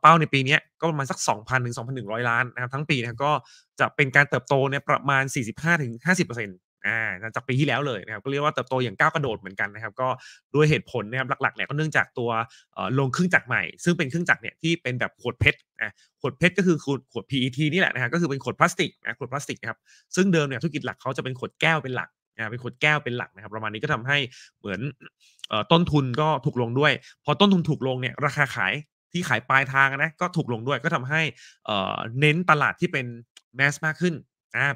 เป้าในปีนี้ก็ประมาณสัก 2,000 ถึง 2,100 ล้านนะครับทั้งปีนะก็จะเป็นการเติบโตเนี่ยประมาณ 45 ถึง 50% จากปีที่แล้วเลยนะครับก็เรียกว่าเติบโตอย่างก้าวกระโดดเหมือนกันนะครับก็ด้วยเหตุผลนะครับหลักๆเนี่ยก็เนื่องจากตัวลงเครื่องจักรใหม่ซึ่งเป็นเครื่องจักรเนี่ยที่เป็นแบบขวดเพชรขวดเพชรก็คือขวด PET นี่แหละนะฮะก็คือเป็นขวดพลาสติกนะขวดพลาสติกนะครับซึ่งเดิมเนี่ยธุรกิจหลักเขาจะเป็นขวดแก้วเป็นหลักเป็นขวดแก้วเป็นหลักนะครับประมาณนี้ก็ทำให้เหมือนต้นทุนก็ถูกลงด้วยพอต้นทุนถูกลงเนี่ยราคาขายที่ขายปลายทางนะก็ถูกลงด้วยก็ทำให้เน้นตลาดที่เป็นแมสมากขึ้น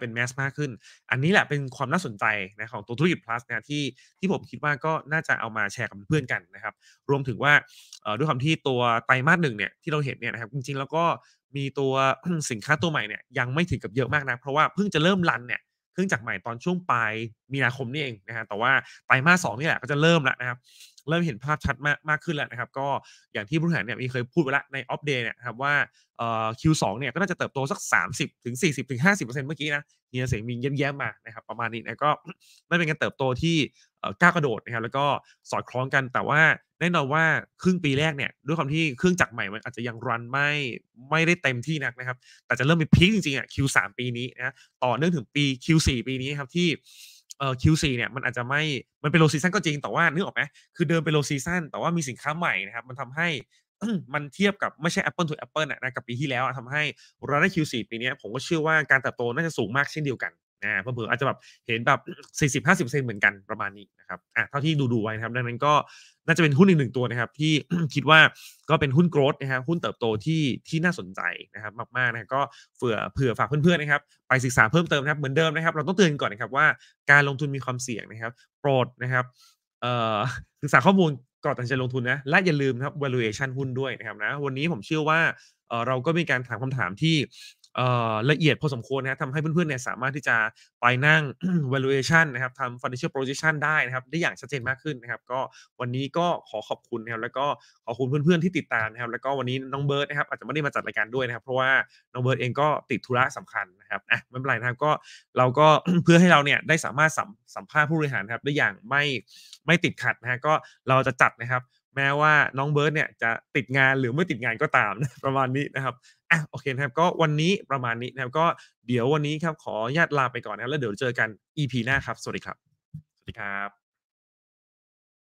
เป็นแมสมากขึ้นอันนี้แหละเป็นความน่าสนใจนะของตัวธุรกิจ plus นะที่ผมคิดว่าก็น่าจะเอามาแชร์กับเพื่อนกันนะครับรวมถึงว่าด้วยความที่ตัวไตรมาสหนึ่งเนี่ยที่เราเห็นเนี่ยนะครับจริงๆแล้วก็มีตัวสินค้าตัวใหม่เนี่ยยังไม่ถึงกับเยอะมากนะเพราะว่าเพิ่งจะเริ่มรันเนี่ยเครื่องจักรใหม่ตอนช่วงปลายมีนาคมนี่เองนะฮะแต่ว่าไตรมาส 2นี่แหละก็จะเริ่มแล้วนะครับเริ่มเห็นภาพชัดมากขึ้นแล้วนะครับก็อย่างที่ผู้บริหารเนี่ยมีเคยพูดไปแล้วในอัปเดตเนี่ยครับว่า Q2 เนี่ยก็น่าจะเติบโตสัก 30 ถึง 40 ถึง 50% เมื่อกี้นะเฮียเสงมีเย้มๆมานะครับประมาณนี้นะก็ไม่เป็นการเติบโตที่ก้าวกระโดดนะครับแล้วก็สอดคล้องกันแต่ว่าแน่นอนว่าครึ่งปีแรกเนี่ยด้วยความที่เครื่องจักรใหม่มันอาจจะยังรันไม่ได้เต็มที่นักนะครับแต่จะเริ่มมีพีคจริงๆอ่ะ Q3 ปีนี้นะต่อเนื่องถึงปี Q4 ปีนี้ครับที่Q4 เนี่ยมันอาจจะไม่มันเป็นโลซีซั่นก็จริงแต่ว่านึกออกไหมคือเดิมเป็นโลซีซั่นแต่ว่ามีสินค้าใหม่นะครับมันทำให้ มันเทียบกับไม่ใช่ Apple to Apple นะกับปีที่แล้วทำให้รายได้ Q4 ปีนี้ผมก็เชื่อว่าการเติบโตน่าจะสูงมากเช่นเดียวกันเพิ่มอาจจะแบบเห็นแบบ 40-50% เหมือนกันประมาณนี้นะครับเท่าที่ดูไว้นะครับดังนั้นก็น่าจะเป็นหุ้นอีกหนึ่งตัวนะครับที่ คิดว่าก็เป็นหุ้นโกรทนะครับหุ้นเติบโตที่น่าสนใจนะครับมากๆนะก็เผื่อฝากเพื่อนๆนะครับไปศึกษาเพิ่มเติมนะครับเหมือนเดิมนะครับเราต้องเตือนก่อนนะครับว่าการลงทุนมีความเสี่ยงนะครับโปรดนะครับศึกษาข้อมูลก่อนตัดสินใจลงทุนนะและอย่าลืมนะครับ valuation หุ้นด้วยนะครับนะวันนี้ผมเชื่อว่าเราก็มีการถามคำถามที่ละเอียดพอสมควรนะทำให้เพื่อนๆเนี่ยสามารถที่จะไปนั่ง valuation นะครับทำ financial projection ได้นะครับได้อย่างชัดเจนมากขึ้นนะครับก็วันนี้ก็ขอขอบคุณนะครับแล้วก็ขอบคุณเพื่อนๆที่ติดตามนะครับแล้วก็วันนี้น้องเบิร์ดนะครับอาจจะไม่ได้มาจัดรายการด้วยนะครับเพราะว่าน้องเบิร์ดเองก็ติดธุระสำคัญนะครับไม่เป็นไรนะครับก็เราก็ เพื่อให้เราเนี่ยได้สามารถสัมภาษณ์ผู้บริหารนะครับได้อย่างไม่ติดขัดนะฮะก็เราจะจัดนะครับแม้ว่าน้องเบิร์ดเนี่ยจะติดงานหรือไม่ติดงานก็ตามนะประมาณนี้นะครับโอเคนะครับก็วันนี้ประมาณนี้นะครับก็เดี๋ยววันนี้ครับขออนุญาตลาไปก่อนนะครับแล้วเดี๋ยวเจอกัน EP หน้าครับสวัสดีครับ